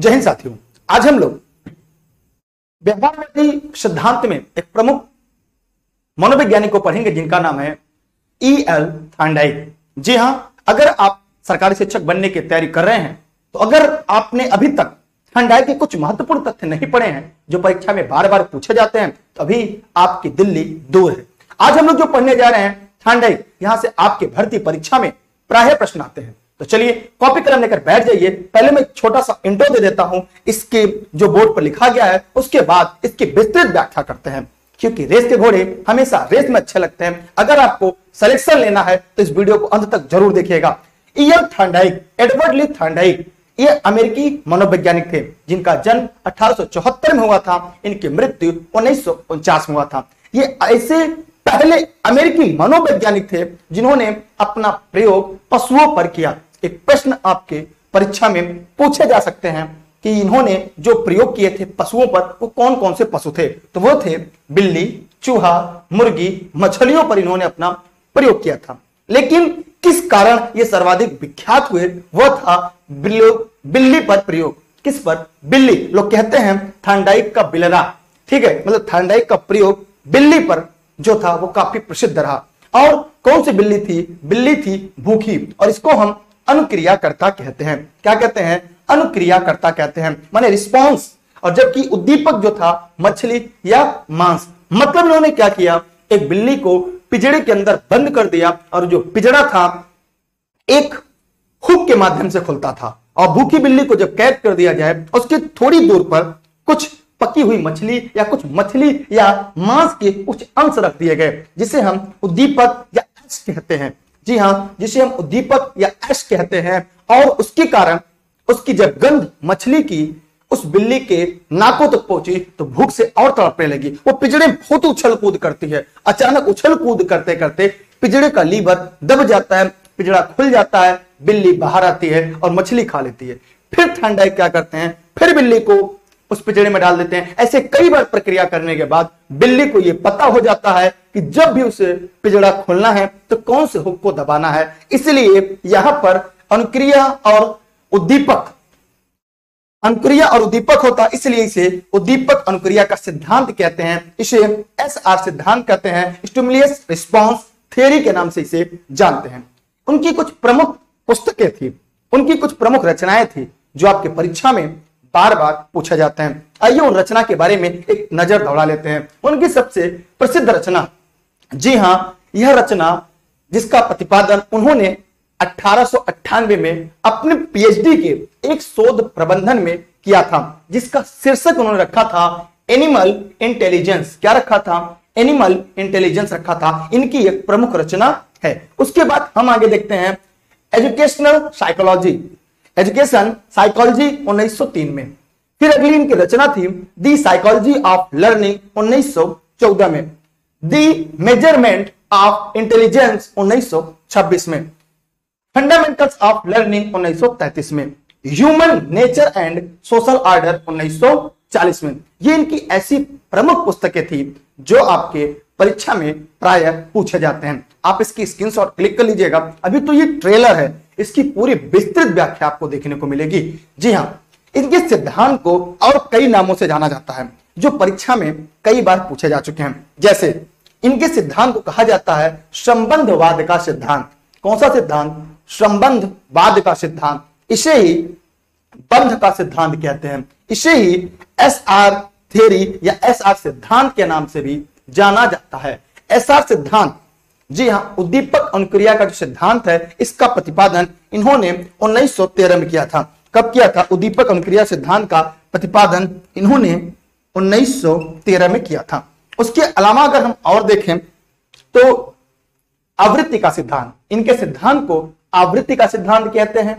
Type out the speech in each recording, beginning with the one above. जय हिंद साथियों, आज हम लोग व्यवहारवादी सिद्धांत में एक प्रमुख मनोवैज्ञानिक को पढ़ेंगे जिनका नाम है E.L. थॉर्नडाइक। जी हां, अगर आप सरकारी शिक्षक बनने की तैयारी कर रहे हैं तो अगर आपने अभी तक थॉर्नडाइक के कुछ महत्वपूर्ण तथ्य नहीं पढ़े हैं जो परीक्षा में बार बार पूछे जाते हैं तो अभी आपकी दिल्ली दूर है। आज हम लोग जो पढ़ने जा रहे हैं थॉर्नडाइक, यहां से आपके भर्ती परीक्षा में प्रायः प्रश्न आते हैं। तो चलिए कॉपी कलम लेकर बैठ जाइए। पहले मैं छोटा सा इंट्रो दे देता हूं इसके जो बोर्ड पर लिखा गया है, उसके बाद इसकी विस्तृत व्याख्या करते हैं, क्योंकि रेस के घोड़े हमेशा रेस में अच्छे लगते हैं। अगर आपको सिलेक्शन लेना है तो इस वीडियो को अंत तक जरूर देखिएगा। E.L. Thorndike, Edward Lee Thorndike, ये अमेरिकी मनोवैज्ञानिक थे जिनका जन्म 1874 में हुआ था। इनकी मृत्यु 1949 में हुआ था। ये ऐसे पहले अमेरिकी मनोवैज्ञानिक थे जिन्होंने अपना प्रयोग पशुओं पर किया। एक प्रश्न आपके परीक्षा में पूछे जा सकते हैं कि इन्होंने जो प्रयोग किए थे पशुओं पर, वो कौन कौन से पशु थे। तो वो थे बिल्ली, चूहा, मुर्गी, मछलियों पर इन्होंने अपना प्रयोग किया था। लेकिन किस कारण ये सर्वाधिक विख्यात हुए, वो था बिल्ली पर प्रयोग। किस पर? बिल्ली। लोग कहते हैं थॉर्नडाइक का बिलरा, ठीक है, मतलब थॉर्नडाइक का प्रयोग बिल्ली पर जो था वो काफी प्रसिद्ध रहा। और कौन सी बिल्ली थी? बिल्ली थी भूखी, और इसको हम अनुक्रियाकर्ता कहते हैं। क्या कहते हैं? अनुक्रियाकर्ता कहते हैं, माने रिस्पांस। और जबकि उद्दीपक जो था मछली या मांस। मतलब उन्होंने क्या किया, एक बिल्ली को पिंजड़े के अंदर बंद कर दिया और जो पिंजड़ा था एक हुक के माध्यम से खुलता था। और भूखी बिल्ली को जब कैद कर दिया जाए, उसके थोड़ी दूर पर कुछ पकी हुई मछली या कुछ मछली या मांस के कुछ अंश रख दिए गए, जिसे हम उद्दीपक या एश कहते हैं। जी हां, जिसे हम उद्दीपक या एश कहते हैं। और उसके कारण उसकी जब गंध मछली की उस बिल्ली के नाकों तक पहुंची तो भूख से और तड़पने लगी। वो पिंजड़े बहुत उछल कूद करती है। अचानक उछल कूद करते करते पिंजड़े का लीवर दब जाता है, पिंजड़ा खुल जाता है, बिल्ली बाहर आती है और मछली खा लेती है। फिर थॉर्नडाइक क्या करते हैं, फिर बिल्ली को उस पिंजड़े में डाल देते हैं। ऐसे कई बार प्रक्रिया करने के बाद बिल्ली को यह पता हो जाता है कि जब भी उसे पिंजड़ा खोलना है तो कौन से हुक को दबाना है। इसलिए यहां पर अनुक्रिया और उद्दीपक, अनुक्रिया और उद्दीपक होता है, इसलिए इसे उद्दीपक अनुक्रिया का सिद्धांत कहते हैं। इसे एसआर सिद्धांत कहते हैं, स्टिमुलस रिस्पांस थ्योरी के नाम से इसे जानते हैं। उनकी कुछ प्रमुख पुस्तकें थी, उनकी कुछ प्रमुख रचनाएं थी जो आपके परीक्षा में बार बार पूछे जाते हैं। आइए उन रचना के बारे में एक नजर दौड़ा लेते हैं। उनकी सबसे प्रसिद्ध रचना, जी हां, यह रचना जिसका प्रतिपादन उन्होंने 1898 में अपने पीएचडी के एक शोध प्रबंधन में किया था, जिसका शीर्षक उन्होंने रखा था एनिमल इंटेलिजेंस। क्या रखा था? एनिमल इंटेलिजेंस रखा था। इनकी एक प्रमुख रचना है। उसके बाद हम आगे देखते हैं एजुकेशनल साइकोलॉजी, एजुकेशन साइकोलॉजी 1903 में। फिर अगली इनकी रचना थी दी साइकोलॉजी ऑफ लर्निंग 1914 में, दी मेजरमेंट ऑफ इंटेलिजेंस 1926 में, फंडामेंटल्स ऑफ लर्निंग 1933 में, human nature and social order 1940 में। ये इनकी ऐसी प्रमुख पुस्तकें थी जो आपके परीक्षा में प्राय पूछे जाते हैं। आप इसकी स्क्रीनशॉट क्लिक कर लीजिएगा। अभी तो ये ट्रेलर है, इसकी पूरी विस्तृत व्याख्या आपको देखने को मिलेगी। जी हां, इनके सिद्धांत को और कई नामों से जाना जाता है जो परीक्षा में कई बार पूछे जा चुके हैं। जैसे इनके सिद्धांत को कहा जाता है संबंधवाद का सिद्धांत। कौन सा सिद्धांत? संबंधवाद का सिद्धांत। इसे ही बंध का सिद्धांत कहते हैं। इसे ही एसआर थ्योरी या एसआर सिद्धांत के नाम से भी जाना जाता है। एसआर सिद्धांत, जी हाँ, उद्दीपक अनुक्रिया का जो सिद्धांत है, इसका प्रतिपादन इन्होंने 1913 में किया था। कब किया था? उद्दीपक अनुक्रिया सिद्धांत का प्रतिपादन इन्होंने 1913 में किया था। उसके अलावा अगर हम और देखें तो आवृत्ति का सिद्धांत, इनके सिद्धांत को आवृत्ति का सिद्धांत कहते हैं,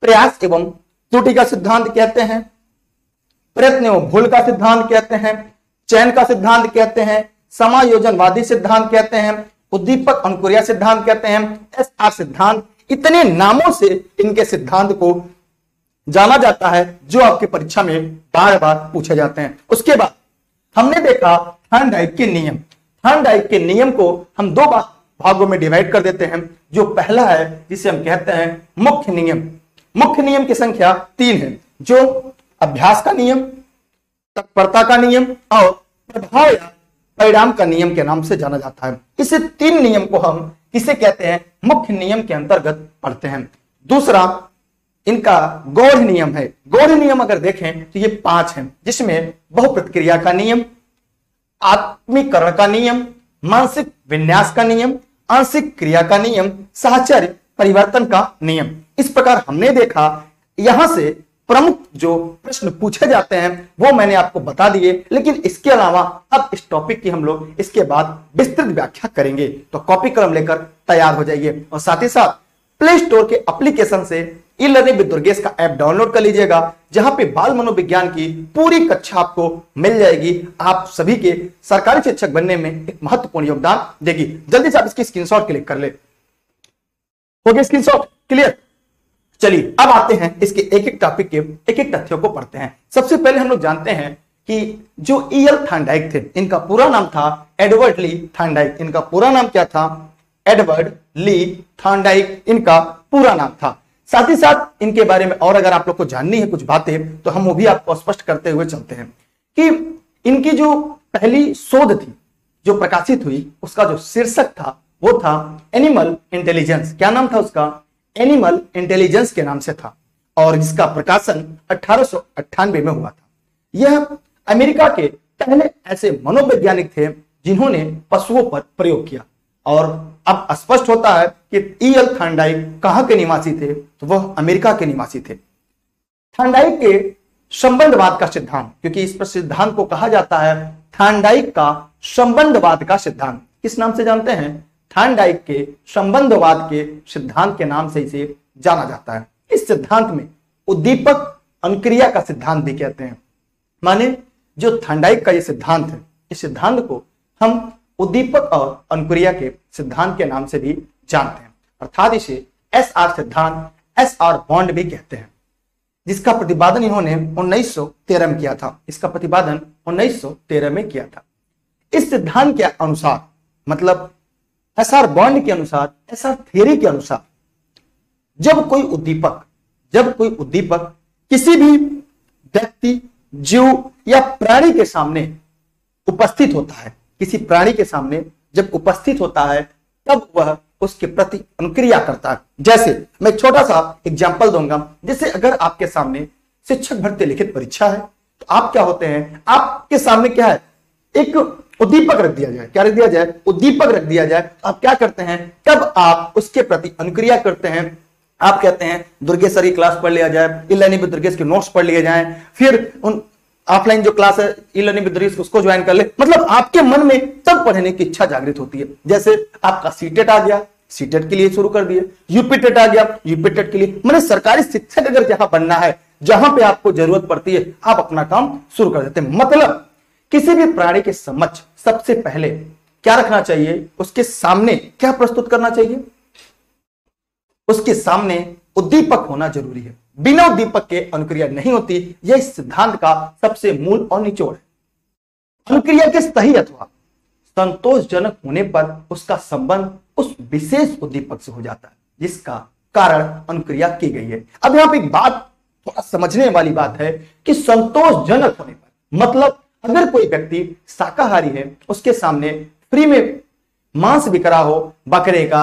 प्रयास एवं त्रुटि का सिद्धांत कहते हैं, प्रयत्न एवं भूल का सिद्धांत कहते हैं, चयन का सिद्धांत कहते हैं, समायोजनवादी सिद्धांत कहते हैं, उद्दीपक अनुक्रिया सिद्धांत कहते हैं, एसआर सिद्धांत। इतने नामों से इनके सिद्धांत को जाना जाता है जो आपके परीक्षा में बार बार पूछे जाते हैं। उसके बाद हमने देखा थॉर्नडाइक के नियम। थॉर्नडाइक के नियम को हम दो भागों में डिवाइड कर देते हैं। जो पहला है जिसे हम कहते हैं मुख्य नियम। मुख्य नियम की संख्या 3 है। जो अभ्यास का नियम, तत्परता का नियम और प्रभाव या परिणाम का नियम के नाम से जाना जाता है। इसे तीन नियम को हम किसे कहते हैं, मुख्य नियम के अंतर्गत पढ़ते हैं। दूसरा इनका गौड़ नियम है। गौड़ नियम अगर देखें तो ये 5 हैं, जिसमें बहुप्रतिक्रिया का नियम, आत्मीकरण का नियम, मानसिक विन्यास का नियम, आंशिक क्रिया का नियम, साहचर्य परिवर्तन का नियम। इस प्रकार हमने देखा, यहां से प्रमुख जो प्रश्न पूछे जाते हैं वो मैंने आपको बता दिए, लेकिन इसके अलावा अब इस टॉपिक की हम लोग इसके बाद विस्तृत व्याख्या करेंगे। तो कॉपी कलम लेकर तैयार हो जाइए और साथ ही साथ प्ले स्टोर के एप्लीकेशन से ई-लर्निंग विद दुर्गेश का ऐप डाउनलोड कर लीजिएगा, जहां पे बाल मनोविज्ञान की पूरी कक्षा आपको मिल जाएगी। आप सभी के सरकारी शिक्षक बनने में एक महत्वपूर्ण योगदान देगी। जल्दी से आप इसकी स्क्रीनशॉट क्लिक कर ले। हो गया स्क्रीनशॉट क्लियर। चलिए अब आते हैं इसके एक-एक टॉपिक के एक-एक तथ्यों को पढ़ते हैं। सबसे पहले हम लोग जानते हैं कि जो ईएल थॉर्नडाइक थे, इनका पूरा नाम था एडवर्ड ली थॉर्नडाइक। इनका पूरा नाम क्या था? एडवर्ड ली थॉर्नडाइक इनका पूरा नाम था। साथ ही साथ इनके बारे में और अगर आप लोग को जाननी है कुछ बातें, तो हम वो भी आपको स्पष्ट करते हुए चलते हैं कि इनकी जो पहली शोध थी जो प्रकाशित हुई, उसका जो शीर्षक था वो था एनिमल इंटेलिजेंस। क्या नाम था उसका? एनिमल इंटेलिजेंस के नाम से था, और इसका प्रकाशन 1898 में हुआ था। यह अमेरिका के पहले ऐसे मनोवैज्ञानिक थे जिन्होंने पशुओं पर प्रयोग किया, और अब स्पष्ट होता है कि ईएल थॉर्नडाइक कहां के निवासी थे, तो वह अमेरिका के निवासी थे। थॉर्नडाइक के संबंधवाद का सिद्धांत, क्योंकि इस पर सिद्धांत को कहा जाता है थॉर्नडाइक का संबंधवाद का सिद्धांत। किस नाम से जानते हैं? थॉर्नडाइक के संबंधवाद के सिद्धांत के नाम से इसे जाना जाता है। इस सिद्धांत में उद्दीपक अनुक्रिया का सिद्धांत भी कहते हैं। माने जो थॉर्नडाइक का यह सिद्धांत है, इस सिद्धांत को हम उद्दीपक और अनुक्रिया के सिद्धांत के नाम से भी जानते हैं, अर्थात इसे एसआर सिद्धांत, एसआर बॉन्ड भी कहते हैं, जिसका प्रतिपादन इन्होंने 1913 में किया था। इसका प्रतिपादन 1913 में किया था। इस सिद्धांत के अनुसार, मतलब एसआर बॉन्ड के अनुसार, एसआर थ्योरी के अनुसार, जब कोई उद्दीपक किसी भी व्यक्ति, जीव या प्राणी के सामने उपस्थित होता है, किसी प्राणी के सामने जब उपस्थित होता है, तब वह उसके प्रति अनुक्रिया करता है। जैसे मैं छोटा सा एग्जांपल दूंगा, जैसे अगर आपके सामने शिक्षक भर्ती लिखित परीक्षा है, तो आप क्या होते हैं, आपके सामने क्या है, एक उद्दीपक रख दिया जाए। क्या रख दिया जाए? उद्दीपक रख दिया जाए। आप क्या करते हैं, तब आप उसके प्रति अनुक्रिया करते हैं। आप कहते हैं दुर्गेश सर की क्लास पढ़ लिया जाए, ई-लर्निंग विद दुर्गेश के नोट्स पढ़ लिए जाए, फिर उन ऑफलाइन जो क्लास है ई-लर्निंग विद दुर्गेश उसको ज्वाइन कर ले। मतलब आपके मन में तब पढ़ने की इच्छा जागृत होती है। जैसे आपका सीटेट आ गया, सीटेट के लिए शुरू कर दिया, यूपीटेट आ गया, यूपीटेट के लिए। मतलब सरकारी शिक्षक अगर जहां बनना है, जहां पे आपको जरूरत पड़ती है, आप अपना काम शुरू कर देते हैं। मतलब किसी भी प्राणी के समक्ष सबसे पहले क्या रखना चाहिए, उसके सामने क्या प्रस्तुत करना चाहिए, उसके सामने उद्दीपक होना जरूरी है। बिना उद्दीपक के अनुक्रिया नहीं होती। यह इस सिद्धांत का सबसे मूल और निचोड़ है। अनुक्रिया के सही अथवा संतोषजनक होने पर उसका संबंध उस विशेष उद्दीपक से हो जाता है जिसका कारण अनुक्रिया की गई है। अब यहां पे एक बात, थोड़ा समझने वाली बात है कि संतोषजनक होने पर, मतलब अगर कोई व्यक्ति शाकाहारी है, उसके सामने फ्री में मांस बिक रहा हो, बकरे का,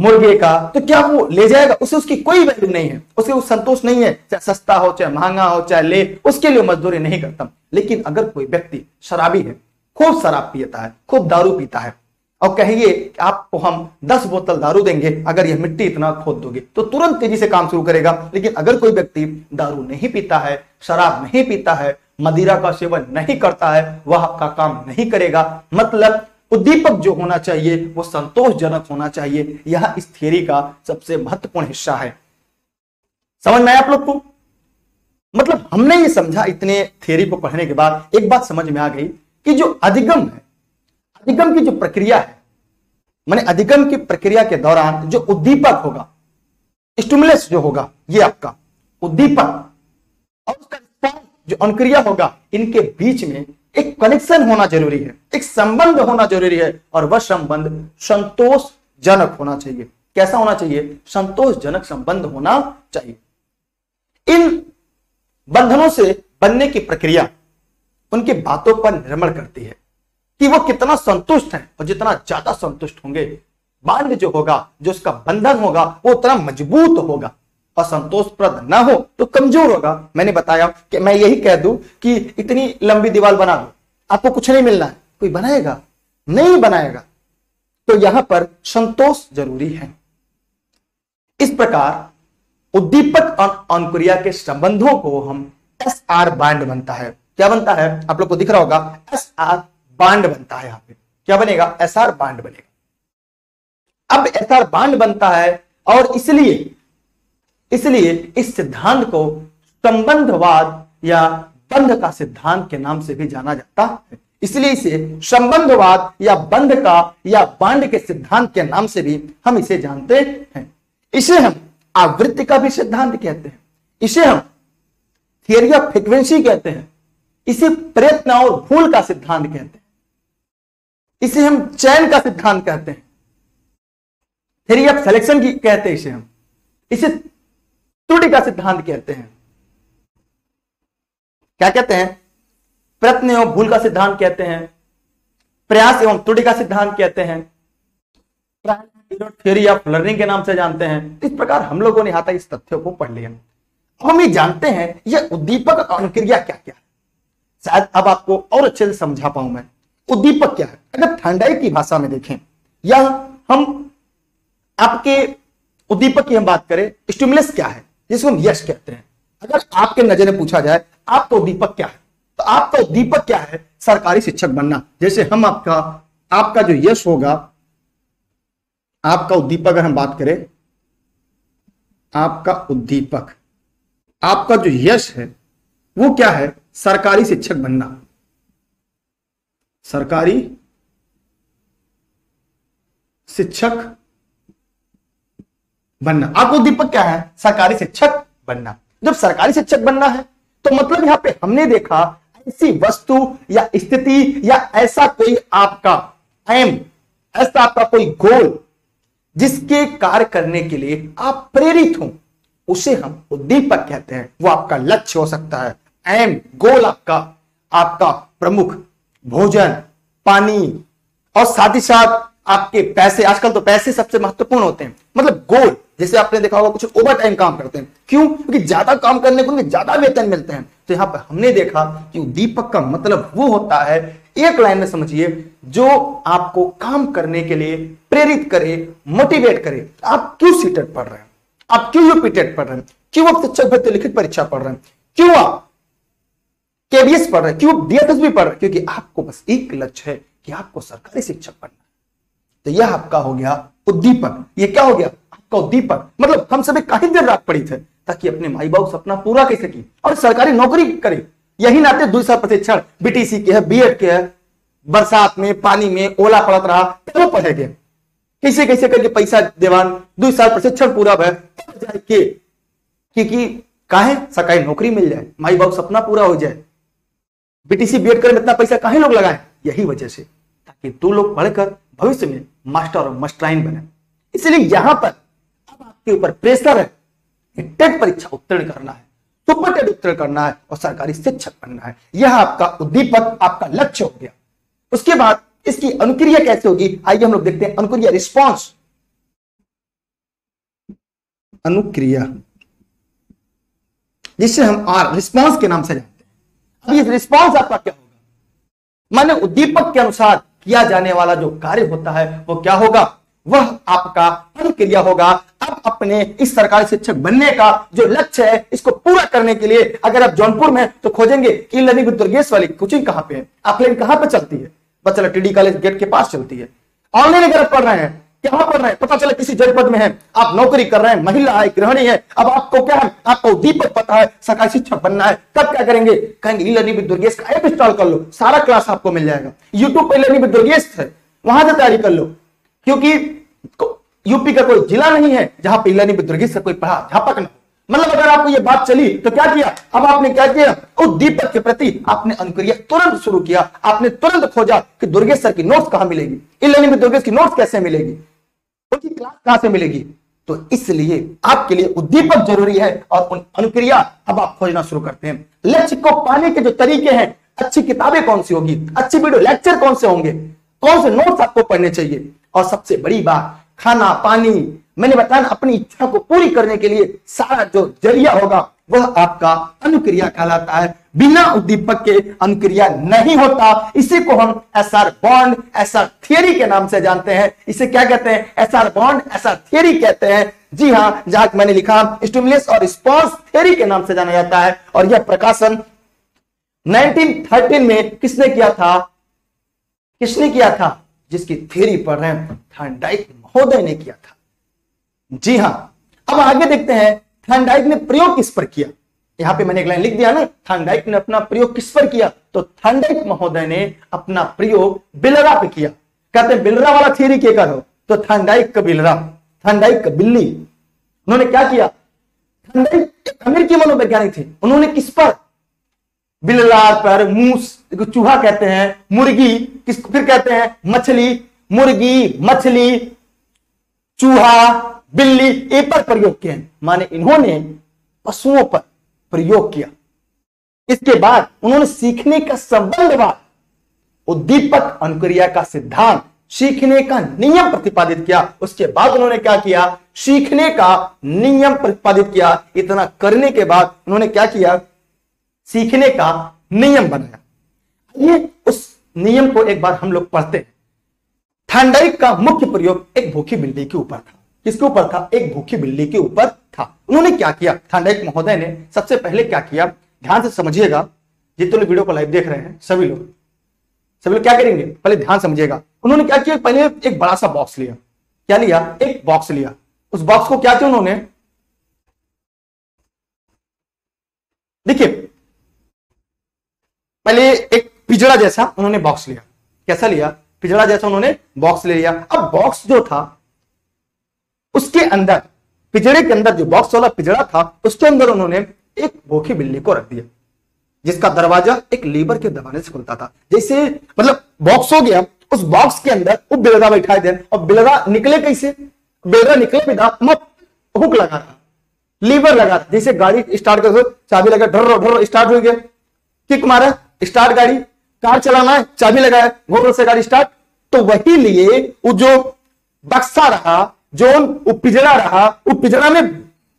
मुर्गे का, तो क्या वो ले जाएगा? उसे उसकी कोई वैल्यू नहीं है, उसे उस संतोष नहीं है, चाहे सस्ता हो, चाहे महंगा हो, चाहे ले, उसके लिए मजदूरी नहीं करता। लेकिन अगर कोई व्यक्ति शराबी है, खूब शराब पीता है, खूब दारू पीता है, और कहिए कि आपको हम 10 बोतल दारू देंगे अगर यह मिट्टी इतना खोद दोगे, तो तुरंत तेजी से काम शुरू करेगा। लेकिन अगर कोई व्यक्ति दारू नहीं पीता है, शराब नहीं पीता है, मदिरा का सेवन नहीं करता है, वह आपका काम नहीं करेगा। मतलब उद्दीपक जो होना चाहिए वो संतोषजनक होना चाहिए। यह इस थ्योरी का सबसे महत्वपूर्ण हिस्सा है। समझ में आया आप लोग को? मतलब हमने ये समझा, इतने थ्योरी को पढ़ने के बाद एक बात समझ में आ गई कि जो अधिगम है, अधिगम की जो प्रक्रिया है, माने अधिगम की प्रक्रिया के दौरान जो उद्दीपक होगा, स्टिमुलस जो होगा, ये आपका उद्दीपक और उसका जो अनुक्रिया होगा, इनके बीच में एक कनेक्शन होना जरूरी है, एक संबंध होना जरूरी है, और वह संबंध संतोषजनक होना चाहिए। कैसा होना चाहिए? संतोषजनक संबंध होना चाहिए। इन बंधनों से बनने की प्रक्रिया उनकी बातों पर निर्भर करती है कि वो कितना संतुष्ट हैं, और जितना ज्यादा संतुष्ट होंगे बांध जो होगा, जो उसका बंधन होगा वो उतना मजबूत होगा, और संतोषप्रद ना हो तो कमजोर होगा। मैंने बताया कि मैं यही कह दूं कि इतनी लंबी दीवार बना दो, आपको कुछ नहीं मिलना है, कोई बनाएगा? नहीं बनाएगा। तो यहां पर संतोष जरूरी है। इस प्रकार उद्दीपक और अंकुरिया के संबंधों को हम एस आर बाइंड बनता है। क्या बनता है? आप लोग को दिख रहा होगा एस आर बाइंड बनता है। यहाँ पे क्या बनेगा? एस आर बाइंड बनेगा। अब एस आर बाइंड बनता है और इसलिए इस सिद्धांत को संबंधवाद या बंध का सिद्धांत के नाम से भी जाना जाता है। इसलिए इसे संबंधवाद या बंध का या बांध के सिद्धांत के नाम से भी हम इसे जानते हैं। इसे हम आवृत्ति का भी सिद्धांत कहते हैं, इसे हम थियरी ऑफ फ्रीक्वेंसी कहते हैं, इसे प्रयत्न और भूल का सिद्धांत कहते हैं, इसे हम चयन का सिद्धांत कहते हैं, थियरी ऑफ सिलेक्शन की कहते हैं, इसे हम त्रुटि का सिद्धांत कहते हैं। क्या कहते हैं? प्रयत्न एवं भूल का सिद्धांत कहते हैं, प्रयास एवं त्रुटि का सिद्धांत कहते हैं, थ्योरी ऑफ लर्निंग के नाम से जानते हैं। इस प्रकार हम लोगों ने आता इस तथ्यों को पढ़ लिया। अब हम ये जानते हैं यह उद्दीपक और अनुक्रिया क्या क्या है। शायद अब आपको और अच्छे से समझा पाऊं मैं उद्दीपक क्या है। अगर थॉर्नडाइक की भाषा में देखें या हम आपके उद्दीपक की हम बात करें, स्टिमुलस क्या है जिसको हम यश कहते हैं। अगर आपके नजर में पूछा जाए आपका उद्दीपक क्या है, तो आपका उद्दीपक क्या है? सरकारी शिक्षक बनना। जैसे हम आपका जो यश होगा, आपका उद्दीपक अगर हम बात करें, आपका उद्दीपक, आपका जो यश है वो क्या है? सरकारी शिक्षक बनना, सरकारी शिक्षक बनना। आपको उद्दीपक क्या है? सरकारी शिक्षक बनना। जब सरकारी शिक्षक बनना है तो मतलब यहां पे हमने देखा ऐसी वस्तु या स्थिति या ऐसा कोई आपका एम, ऐसा आपका कोई गोल जिसके कार्य करने के लिए आप प्रेरित हो, उसे हम उद्दीपक कहते हैं। वो आपका लक्ष्य हो सकता है, एम गोल आपका प्रमुख भोजन, पानी, और साथ ही साथ आपके पैसे। आजकल तो पैसे सबसे महत्वपूर्ण होते हैं, मतलब गोल। जैसे आपने देखा होगा कुछ ओवर टाइम काम करते हैं, क्यों? क्योंकि ज्यादा काम करने को उनके ज्यादा वेतन मिलते हैं। तो यहाँ पर हमने देखा कि उद्दीपक का मतलब वो होता है, एक लाइन में समझिए, जो आपको काम करने के लिए प्रेरित करे, मोटिवेट करे। आप क्यों सीटेट पढ़ रहे हैं? आप क्यों यूपीटेट पढ़ रहे हैं? क्यों आप शिक्षक भर्ती लिखित परीक्षा पढ़ रहे हैं? क्यों आप केवीएस पढ़ रहे हैं? क्यों डीएसएसबी पढ़ रहे हैं? क्योंकि आपको बस एक लक्ष्य है कि आपको सरकारी शिक्षक बनना। तो यह आपका हो गया उद्दीपक। ये क्या हो गया? आपका उद्दीपक। मतलब हम सभी काफी देर रात पड़ी थे ताकि अपने माई बाप सपना पूरा कर सके और सरकारी नौकरी करे। यही नाते दूसरा प्रशिक्षण बीटीसी के है, बीएड के है, बरसात में पानी में ओला पड़त रहा तब वो पढ़े गए, कैसे कैसे करके पैसा देवान, 2 साल प्रशिक्षण पूरा भय क्योंकि काहे सरकारी नौकरी मिल जाए, माई बाप सपना पूरा हो जाए। बीटीसी बीएड कर इतना पैसा काहे लोग लगाए? यही वजह से, ताकि 2 लोग पढ़कर भविष्य में मास्टर और मास्टराइन बने। इसलिए यहां पर अब आपके ऊपर प्रेशर है, टेट परीक्षा उत्तीर्ण करना है, सुपर टेट उत्तीर्ण करना है और सरकारी शिक्षक बनना है। यह आपका उद्दीपक, आपका लक्ष्य हो गया। उसके बाद इसकी अनुक्रिया कैसे होगी, आइए हम लोग देखते हैं। अनुक्रिया, रिस्पॉन्स, अनुक्रिया जिसे हम आर रिस्पॉन्स के नाम से जानते हैं। अब ये रिस्पॉन्स आपका क्या होगा? माने उद्दीपक के अनुसार किया जाने वाला जो कार्य होता है वो क्या होगा? वह आपका अनुक्रिया होगा। अब अपने इस सरकारी शिक्षक बनने का जो लक्ष्य है इसको पूरा करने के लिए अगर आप जौनपुर में तो खोजेंगे कि लर्निंग विद दुर्गेश वाली कोचिंग कहां पे है, ऑफलाइन कहां पे चलती है, पता चला टीडी कॉलेज गेट के पास चलती है। ऑनलाइन अगर आप पढ़ रहे हैं, कहां पढ़ रहे हैं, पता चला किसी जनपद में है, आप नौकरी कर रहे हैं, महिला है, गृहिणी है, अब आपको क्या है, आपको उद्दीपक पता है सरकारी शिक्षक बनना है, तब क्या करेंगे? कहेंगे लर्निंग विद दुर्गेश का ऐप इंस्टॉल कर लो, सारा क्लास आपको मिल जाएगा। यूट्यूब पर लर्निंग विद दुर्गेश है, वहां से तैयारी कर लो, क्योंकि यूपी का कोई जिला नहीं है जहां पर लर्निंग विद दुर्गेश का कोई पढ़ा अध्यापक नहीं। मतलब अगर आपको ये बात चली तो क्या किया? अब आपने क्या किया? उद्दीपक के प्रति आपने अनुक्रिया तुरंत शुरू किया। आपने तुरंत खोजा कि दुर्गेश सर की नोट्स कहां मिलेगी, इन लर्निंग विद दुर्गेश की नोट्स कैसे मिलेगी, उनकी क्लास कहां से मिलेगी। तो इसलिए आपके लिए उद्दीपक जरूरी है और उन अनुक्रिया अब आप खोजना शुरू करते हैं। लक्ष्य को पाने के जो तरीके हैं, अच्छी किताबें कौन सी होगी, अच्छी वीडियो लेक्चर कौन से होंगे, कौन से नोट्स आपको पढ़ने चाहिए, और सबसे बड़ी बात खाना पानी, मैंने बताया अपनी इच्छा को पूरी करने के लिए सारा जो जरिया होगा वह आपका अनुक्रिया कहलाता है। बिना उद्दीपक के अनुक्रिया नहीं होता। इसी को हम एसआर बॉन्ड एसआर थियरी के नाम से जानते हैं। इसे क्या कहते हैं? एसआर बॉन्ड एसआर थियरी कहते हैं। जी हाँ, जहां मैंने लिखा स्टिमुलस और रिस्पॉन्स थियरी के नाम से जाना जाता है। और यह प्रकाशन 1913 में किसने किया था? जिसकी थियरी पढ़ रहे हैं, थॉर्नडाइक महोदय ने किया था। जी हाँ, अब आगे देखते हैं थॉर्नडाइक ने प्रयोग किस पर किया। यहाँ पे मैंने एक लाइन लिख दिया ना, थॉर्नडाइक ने अपना प्रयोग किस पर किया, तो थॉर्नडाइक महोदय ने अपना प्रयोग बिलरा पे किया। कहते हैं बिलरा वाला थ्योरी के करो, तो थॉर्नडाइक का बिलरा, थॉर्नडाइक का बिल्ली। उन्होंने क्या किया? थॉर्नडाइक अमेरिकी मनोवैज्ञानिक थे। उन्होंने किस पर? बिलरा पर, मूस, चूहा कहते हैं, मुर्गी, किस फिर कहते हैं मछली, मुर्गी, मछली, चूहा, बिल्ली, ए पर प्रयोग किया। माने इन्होंने पशुओं पर प्रयोग किया। इसके बाद उन्होंने सीखने का संबंधवाद, उद्दीपक अनुक्रिया का सिद्धांत, सीखने का नियम प्रतिपादित किया। उसके बाद उन्होंने क्या किया? सीखने का नियम प्रतिपादित किया। इतना करने के बाद उन्होंने क्या किया? सीखने का नियम बनाया। ये उस नियम को एक बार हम लोग पढ़ते हैं। थॉर्नडाइक का मुख्य प्रयोग एक भूखी बिल्ली के ऊपर था। किसके ऊपर था? एक भूखी बिल्ली के ऊपर था। उन्होंने क्या किया? थॉर्नडाइक महोदय ने सबसे पहले क्या किया? ध्यान से समझिएगा, जितने लोग वीडियो को लाइव देख रहे हैं सभी लोग क्या करेंगे, पहले ध्यान समझिएगा। उन्होंने क्या किया? पहले एक बड़ा सा बॉक्स लिया। क्या लिया? एक बॉक्स लिया। उस बॉक्स को क्या किया उन्होंने? देखिए, पहले एक पिजड़ा जैसा उन्होंने बॉक्स लिया। कैसा लिया? पिजड़ा जैसा उन्होंने बॉक्स ले लिया। अब बॉक्स जो था उसके अंदर, पिजड़े के अंदर जो बॉक्स वाला पिजड़ा था उसके अंदर उन्होंने एक भूखी बिल्ली को रख दिया, जिसका दरवाजा एक लीवर के दबाने से खुलता था। जैसे मतलब बॉक्स हो गया, उस बॉक्स के अंदर वो बिलरा बैठा दे, और बिलरा निकले कैसे? बिलरा निकले बिना हुक लगा था, लीवर लगा था। जैसे गाड़ी स्टार्ट कर दो, चाबी लगा, ढर्रो ढर्रो स्टार्ट हो गया, किक मारा, स्टार्ट गाड़ी। कार चलाना है, चाबी लगाया, घोर से गाड़ी स्टार्ट। तो वही लिए वो जो बक्सा रहा, जो पिजड़ा रहा, वो पिजड़ा में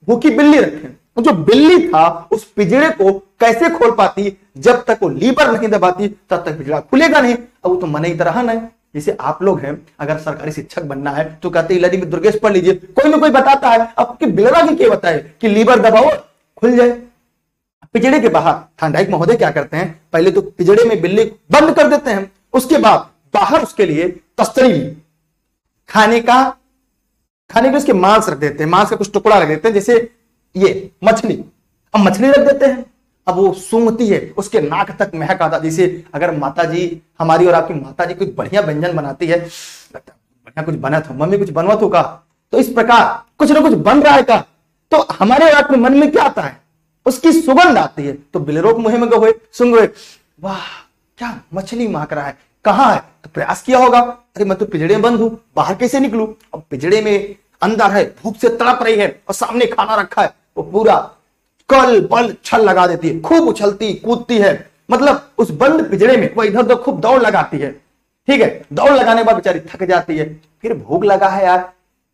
भूखी बिल्ली रखे। जो बिल्ली था उस पिजड़े को कैसे खोल पाती? जब तक वो लीवर नहीं दबाती तब तक पिजड़ा खुलेगा नहीं। अब वो तो मन ही तरह नहीं। जैसे आप लोग हैं, अगर सरकारी शिक्षक बनना है तो कहते हैं लड़ी में दुर्गेश पढ़ लीजिए, कोई ना कोई बताता है। अब कि बिलरा की क्या बताए कि लीवर दबाओ खुल जाए। पिजड़े के बाहर थॉर्नडाइक महोदय क्या करते हैं? पहले तो पिजड़े में बिल्ली बंद कर देते हैं। उसके बाद बाहर उसके लिए तस्तरी, खाने के उसके मांस रख देते हैं, मांस का कुछ टुकड़ा रख देते हैं, जैसे ये मछली। अब मछली रख देते हैं। अब वो सूंघती है, उसके नाक तक महक आता। जैसे अगर माताजी, हमारी और आपकी माताजी कुछ बढ़िया व्यंजन बनाती है, लगता है बढ़िया कुछ बना था, मम्मी कुछ बनवा तो का, तो इस प्रकार कुछ ना कुछ बन रहा है का, तो हमारे और आपके मन में क्या आता है? उसकी सुगंध आती है। तो बिलरोप मुहे में गए, सुंग, वाह क्या मछली महक रहा है, कहाँ है? तो प्रयास किया होगा, अरे मैं तो पिजड़े बंद हूं, बाहर कैसे निकलूं? अब पिजड़े में अंदर है, भूख से तड़प रही है और सामने खाना रखा है। वो पूरा कल बल छल लगा देती है, खूब उछलती कूदती है। मतलब उस बंद पिजड़े में वो इधर उधर खूब दौड़ लगाती है। ठीक है, दौड़ लगाने के बाद बेचारी थक जाती है। फिर भूख लगा है यार,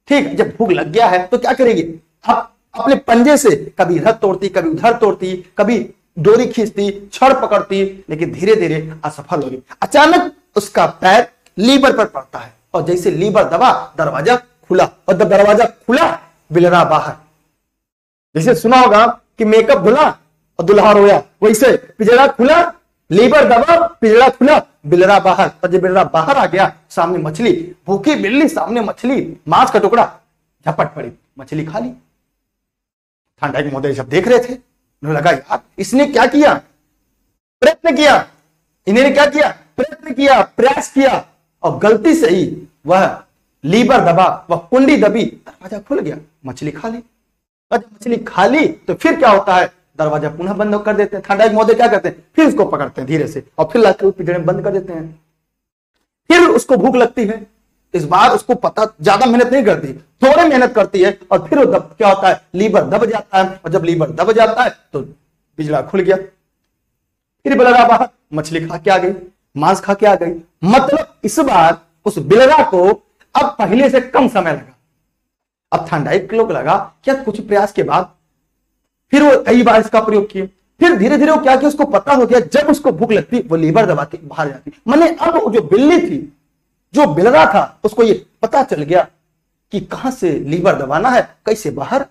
ठीक है, जब भूख लग गया है तो क्या करेगी? अब अपने पंजे से कभी इधर तोड़ती, कभी उधर तोड़ती, कभी डोरी खींचती, छड़ पकड़ती, लेकिन धीरे धीरे असफल होगी। अचानक उसका पैर लीवर पर पड़ता है, और जैसे लीवर दबा, दरवाजा खुला, और जब दरवाजा खुला बिलरा बाहर। जैसे सुना होगा कि मेकअप धुला और दुल्हा रोया, वैसे पिजड़ा खुला, लीवर दबा, पिजड़ा खुला, बिलरा बाहर। और जब बिलरा बाहर आ गया, सामने मछली, भूखी बिल्ली, सामने मछली, मांस का टुकड़ा, झपट पड़ी, मछली खा ली। थॉर्नडाइक महोदय सब देख रहे थे। उन्हें लगा यार इसने क्या किया? प्रयत्न किया। इन्होंने क्या किया? प्रयत्न किया, प्रयास किया, और गलती से ही वह लीवर दबा, वह कुंडी दबी, दरवाजा खुल गया, मछली खा ली। और मछली खा ली तो फिर क्या होता है? दरवाजा पुनः बंद कर देते हैं। थॉर्नडाइक महोदय क्या करते हैं? फिर उसको पकड़ते हैं धीरे से, और फिर लाकर पिजड़े में बंद कर देते हैं। फिर उसको भूख लगती है, इस बार उसको पता, ज्यादा मेहनत नहीं करती, थोड़ी मेहनत करती है और फिर क्या होता है, लीवर दब जाता है, और जब लीवर दब जाता है तो पिजड़ा खुल गया, फिर बिलरा बाहर मछली खा के आ गई, मांस खा के आ गई। मतलब इस बार उस बिलरा को अब पहले से कम समय लगा। अब थॉर्नडाइक लोग लगा क्या, कुछ प्रयास के बाद फिर वो कई बार इसका प्रयोग किए, फिर धीरे धीरे वो क्या किया, उसको पता हो गया जब उसको भूख लगती वो लीवर दबाती बाहर जाती। मैंने अब जो बिल्ली थी, जो बिलरा था, उसको ये पता चल गया कि कहां से लीवर दबाना है, कैसे बाहर।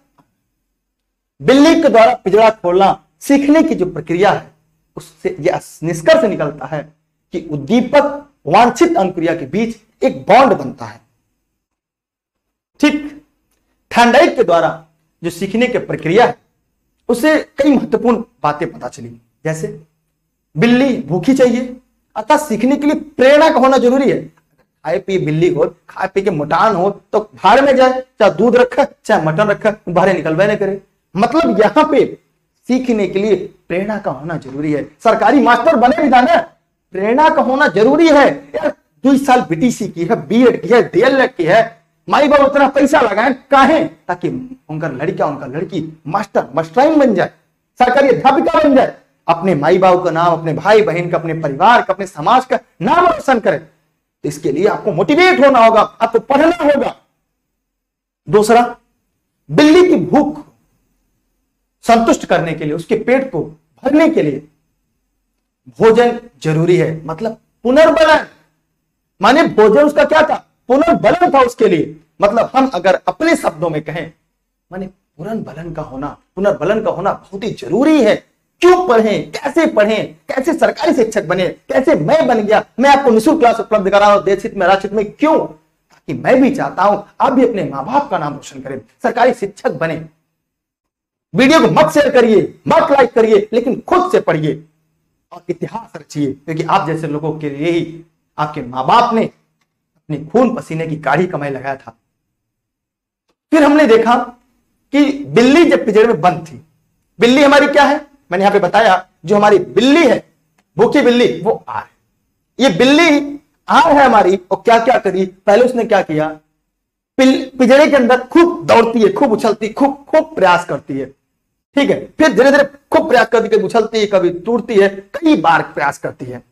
बिल्ली के द्वारा पिजड़ा खोलना सीखने की जो प्रक्रिया है उससे यह निष्कर्ष निकलता है कि उद्दीपक वांछित अंकुरिया के बीच एक बॉन्ड बनता है। ठीक, थॉर्नडाइक के द्वारा जो सीखने की प्रक्रिया है उसे कई महत्वपूर्ण बातें पता चली, जैसे बिल्ली भूखी चाहिए, अतः सीखने के लिए प्रेरणा का होना जरूरी है। खाए पी बिल्ली हो, खाए पी के मुटान हो तो बाहर में जाए, चाहे दूध रखे चाहे मटन रखे, बाहर निकलवा नहीं करे। मतलब यहाँ पे सीखने के लिए प्रेरणा का होना जरूरी है। सरकारी मास्टर बने भी जाना, प्रेरणा का होना जरूरी है। यार 2 साल बीटीसी की है, बीएड की है, डीएलएड की है, माई बाप उतना पैसा लगाए काहे, ताकि उनका लड़का उनका लड़की मास्टर मास्टराइन बन जाए, सरकारी अध्यापिका बन जाए, अपने माई बाप का नाम, अपने भाई बहन का, अपने परिवार का, अपने समाज का नाम रोशन करे। तो इसके लिए आपको मोटिवेट होना होगा, आपको पढ़ना होगा। दूसरा, बिल्ली की भूख संतुष्ट करने के लिए, उसके पेट को भरने के लिए भोजन जरूरी है। मतलब पुनर्बलन, माने भोजन उसका क्या था, पुनर्बलन था उसके लिए। मतलब हम अगर अपने शब्दों में कहें, माने पुनर्बलन का होना बहुत ही जरूरी है। क्यों पढ़ें, कैसे सरकारी शिक्षक बने, कैसे मैं बन गया, मैं आपको निःशुल्क क्लास उपलब्ध करा रहा हूं देश हित में, राष्ट्र हित में, क्यों, ताकि मैं भी चाहता हूं आप भी अपने माँ बाप का नाम रोशन करें, सरकारी शिक्षक बने। वीडियो को मत शेयर करिए, मत लाइक करिए, लेकिन खुद से पढ़िए और इतिहास रचिए, क्योंकि आप जैसे लोगों के लिए ही आपके माँ बाप ने अपने खून पसीने की गाढ़ी कमाई लगाया था। फिर हमने देखा कि बिल्ली जब पिजड़े में बंद थी, बिल्ली हमारी क्या है, मैंने यहां पे बताया, जो हमारी बिल्ली है, भूखी बिल्ली, वो आर है। ये बिल्ली आर है हमारी, और क्या क्या करी, पहले उसने क्या किया, पिजड़े के अंदर खूब दौड़ती है, खूब उछलती, खूब प्रयास करती है, ठीक है। फिर धीरे धीरे खूब प्रयास करती, कभी उछलती है, कभी टूटती है, कई बार प्रयास करती है।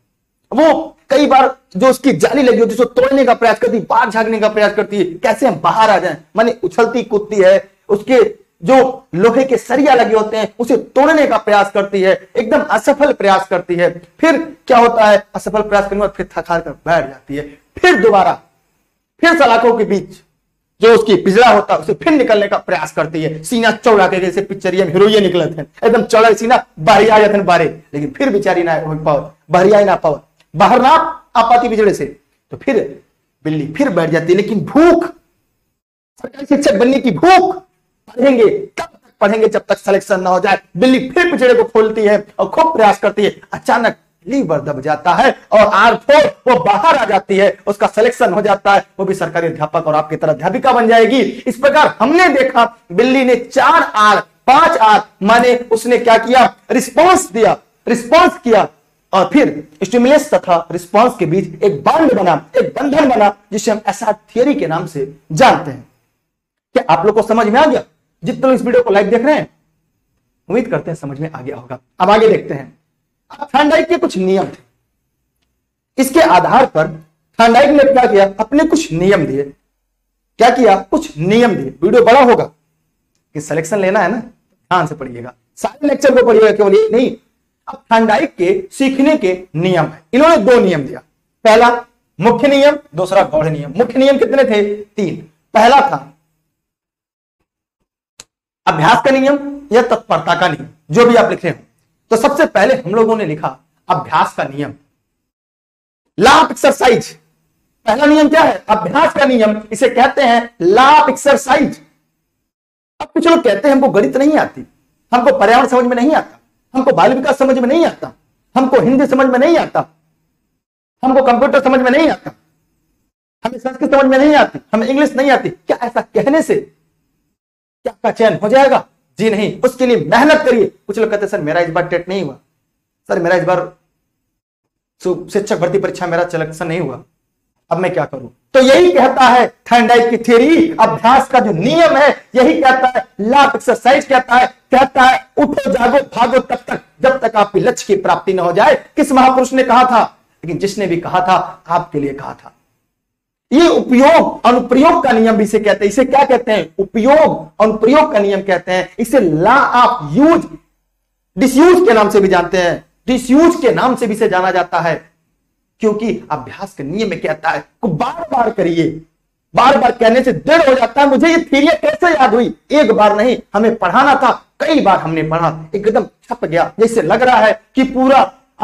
वो कई बार जो उसकी जाली लगी होती है उसको तोड़ने का प्रयास करती है, बाहर झाँकने का प्रयास करती है, कैसे हम बाहर आ जाए, माने उछलती कूदती है, उसके जो लोहे के सरिया लगे होते हैं उसे तोड़ने का प्रयास करती है, एकदम असफल प्रयास करती है। फिर क्या होता है, असफल प्रयास करने के बाद फिर थका कर बैठ जाती है, फिर दोबारा फिर सलाखों के बीच जो उसकी पिजड़ा होता है उसे फिर निकलने का प्रयास करती है, सीना चौड़ा के, जैसे पिक्चरिया में हीरोइन निकले थे, एकदम चौड़ा सीना, बाहरी आ जाते हैं बाहरे, लेकिन फिर बेचारी ना पाओ, बाहरी आई ना पाओ, बाहर ना आ पाती पिजड़े से, तो फिर बिल्ली फिर बैठ जाती है। लेकिन भूख, सरकारी शिक्षक बनने की भूख, पढ़ेंगे तब तक पढ़ेंगे जब तक सिलेक्शन ना हो जाए। बिल्ली फिर पिजड़े को खोलती है और खूब प्रयास करती है, अचानक लीवर दब जाता है और R4 वो बाहर आ जाती है, उसका सिलेक्शन हो जाता है, वो भी सरकारी अध्यापक और आपकी तरह अध्यापिका बन जाएगी। इस प्रकार हमने देखा बिल्ली ने 4R 5R, माने उसने क्या किया, रिस्पॉन्स दिया, रिस्पॉन्स किया, और फिर स्टिमुलस तथा रिस्पॉन्स के बीच एक बॉन्ड बना, एक बंधन बना, जिसे हम एसआर थियरी के नाम से जानते हैं। क्या आप लोग को समझ में आ गया? जितने लोग इस वीडियो को लाइव देख रहे हैं, उम्मीद करते हैं समझ में आ गया होगा। अब आगे देखते हैं। अब थॉर्नडाइक के कुछ नियम थे, इसके आधार पर थॉर्नडाइक ने क्या किया, अपने कुछ नियम दिए। क्या किया, कुछ नियम दिए। वीडियो बड़ा होगा कि सिलेक्शन लेना है ना, ध्यान से पढ़िएगा, सारे लेक्चर को पढ़िएगा, केवल ये नहीं। अब थॉर्नडाइक के सीखने के नियम है, इन्होंने 2 नियम दिया, पहला मुख्य नियम, दूसरा गौड़ नियम। मुख्य नियम कितने थे, 3। पहला था अभ्यास का नियम या तत्परता का नियम, जो भी आप लिख रहे हो। तो सबसे पहले हम लोगों ने लिखा अभ्यास का नियम, लाप एक्सरसाइज। पहला नियम क्या है, अभ्यास का नियम, इसे कहते हैं लाप एक्सरसाइज। अब कुछ लोग कहते हैं हमको गणित नहीं आती, हमको पर्यावरण समझ में नहीं आता, हमको बाल विकास समझ में नहीं आता, हमको हिंदी समझ में नहीं आता, हमको कंप्यूटर समझ में नहीं आता, हमें संस्कृत समझ में नहीं आती, हमें इंग्लिश नहीं आती। क्या ऐसा कहने से क्या आपका चयन हो जाएगा? जी नहीं, उसके लिए मेहनत करिए। कुछ लोग कहते हैं सर मेरा इस बार टेट नहीं हुआ, सर मेरा इस बार शिक्षक भर्ती परीक्षा मेरा सिलेक्शन नहीं हुआ। अब मैं क्या करूं? तो यही कहता है थॉर्नडाइक की थ्योरी, अभ्यास का जो नियम है यही कहता है, लाभ एक्सरसाइज कहता है उठो जागो भागो तब तक जब तक आपकी लक्ष्य की प्राप्ति न हो जाए। किस महापुरुष ने कहा था? लेकिन जिसने भी कहा था आपके लिए कहा था। ये उपयोग अनुप्रयोग का नियम भी इसे कहते हैं। इसे क्या कहते हैं? उपयोग अनुप्रयोग का नियम कहते हैं। इसे ला आप यूज डिसयूज के नाम से भी जानते हैं, डिसयूज के नाम से भी इसे जाना जाता है, क्योंकि अभ्यास के नियम में कहता है को बार बार करिए। बार बार कहने से दृढ़ हो जाता है। मुझे ये थ्योरी कैसे याद हुई? एक बार नहीं, हमें पढ़ाना था, कई बार हमने पढ़ा, एकदम छप गया। जैसे लग रहा है कि पूरा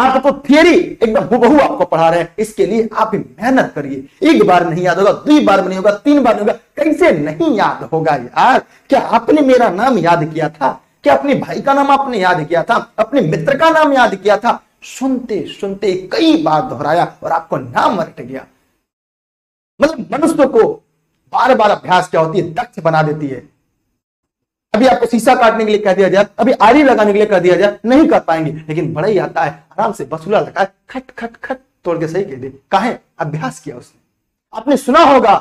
आपको थियरी एकदम हुबहू आपको पढ़ा रहे हैं। इसके लिए आप भी मेहनत करिए। एक बार नहीं याद होगा, दो बार नहीं होगा, तीन बार नहीं होगा, कैसे नहीं याद होगा यार? क्या आपने मेरा नाम याद किया था? क्या अपने भाई का नाम आपने याद किया था? अपने मित्र का नाम याद किया था? सुनते सुनते कई बार दोहराया और आपको नाम रट गया। मतलब मनुष्य को बार बार अभ्यास क्या होती है? दक्ष बना देती है। अभी आपको शीशा काटने के लिए कह दिया जाए, अभी आरी लगाने के लिए कह दिया जाए, नहीं कर पाएंगे। लेकिन बड़ा ही आता है, आराम से बसुला लगाए, खट खट खट तोड़ के सही कह दे। काहे? अभ्यास किया उसने। आपने सुना होगा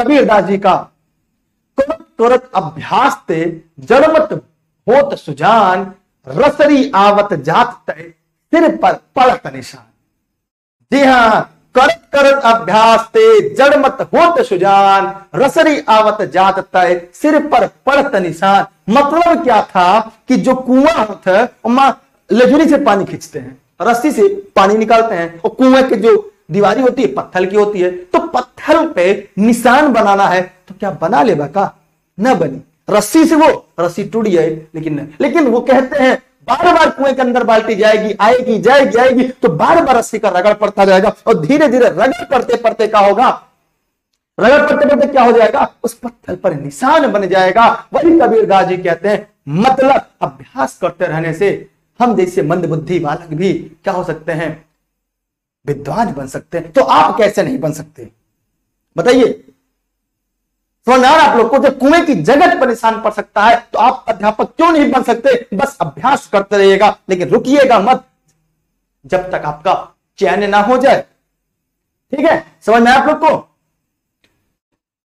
कबीरदास जी का, तुरत तुरत अभ्यास ते जड़मत होत सुजान, रसरी आवत जात तय सिर पर पड़त निशान। जी हाँ, करत करत अभ्यास ते जड़मत होत सुजान, रसरी आवत जात तय सिर पर पड़त निशान। मतलब क्या था कि जो कुआं होता है वहां लजुरी से पानी खींचते हैं, रस्सी से पानी निकालते हैं, और कुएं की जो दीवारी होती है पत्थर की होती है, तो पत्थर पे निशान बनाना है। तो क्या बना ले बका? न बनी रस्सी से, वो रस्सी टूट जाए, लेकिन वो कहते हैं बार बार कुएं के अंदर बाल्टी जाएगी आएगी जाएगी आएगी, तो बार बार रस्सी का रगड़ पड़ता जाएगा, और धीरे धीरे रगड़ पड़ते पड़ते क्या होगा? रगड़ पड़ते पड़ते क्या हो जाएगा? उस पत्थर पर निशान बन जाएगा। वही कबीरदास जी कहते हैं, मतलब अभ्यास करते रहने से हम जैसे मंदबुद्धि बालक भी क्या हो सकते हैं? विद्वान बन सकते हैं। तो आप कैसे नहीं बन सकते? बताइए। तो आप लोग को जब कुएं की जगत पर निशान पड़ सकता है, तो आप अध्यापक क्यों नहीं बन सकते? बस अभ्यास करते रहिएगा, लेकिन रुकिएगा मत जब तक आपका चयन ना हो जाए। ठीक है, समझ में आप लोग को?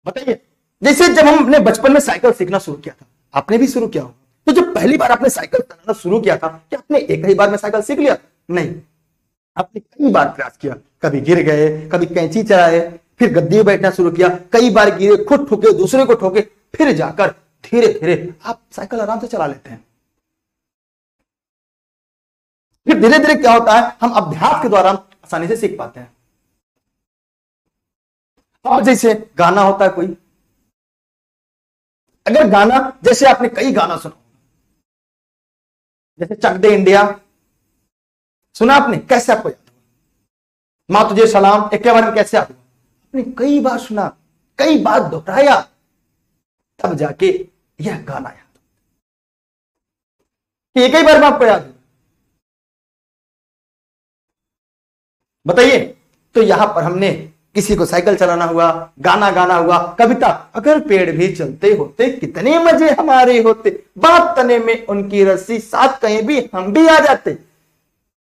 बताइए, जैसे जब हमने बचपन में साइकिल सीखना शुरू किया था, आपने भी शुरू किया हो, तो जब पहली बार आपने साइकिल चलाना शुरू किया था, क्या आपने एक ही बार में साइकिल सीख लिया? नहीं, आपने कई बार प्रयास किया। कभी गिर गए, कभी कैंची चलाए, फिर गद्दी बैठना शुरू किया, कई बार गिरे, खुद ठोके, दूसरे को ठोके, फिर जाकर धीरे धीरे आप साइकिल आराम से चला लेते हैं। फिर धीरे धीरे क्या होता है? हम अभ्यास के द्वारा आसानी से सीख पाते हैं। और जैसे गाना होता है कोई, अगर गाना, जैसे आपने कई गाना सुना, जैसे चक दे इंडिया सुना आपने, कैसे आपको याद हुआ? माँ तुझे सलाम, एक बार में कैसे याद हुआ? कई बार सुना, कई बार दोहराया, तब जाके यह गाना याद। एक ही बार में आपको याद? बताइए। तो यहां पर हमने किसी को साइकिल चलाना हुआ, गाना गाना हुआ, कविता, अगर पेड़ भी चलते होते कितने मजे हमारे होते, बात तने में उनकी रस्सी साथ कहीं भी हम भी आ जाते।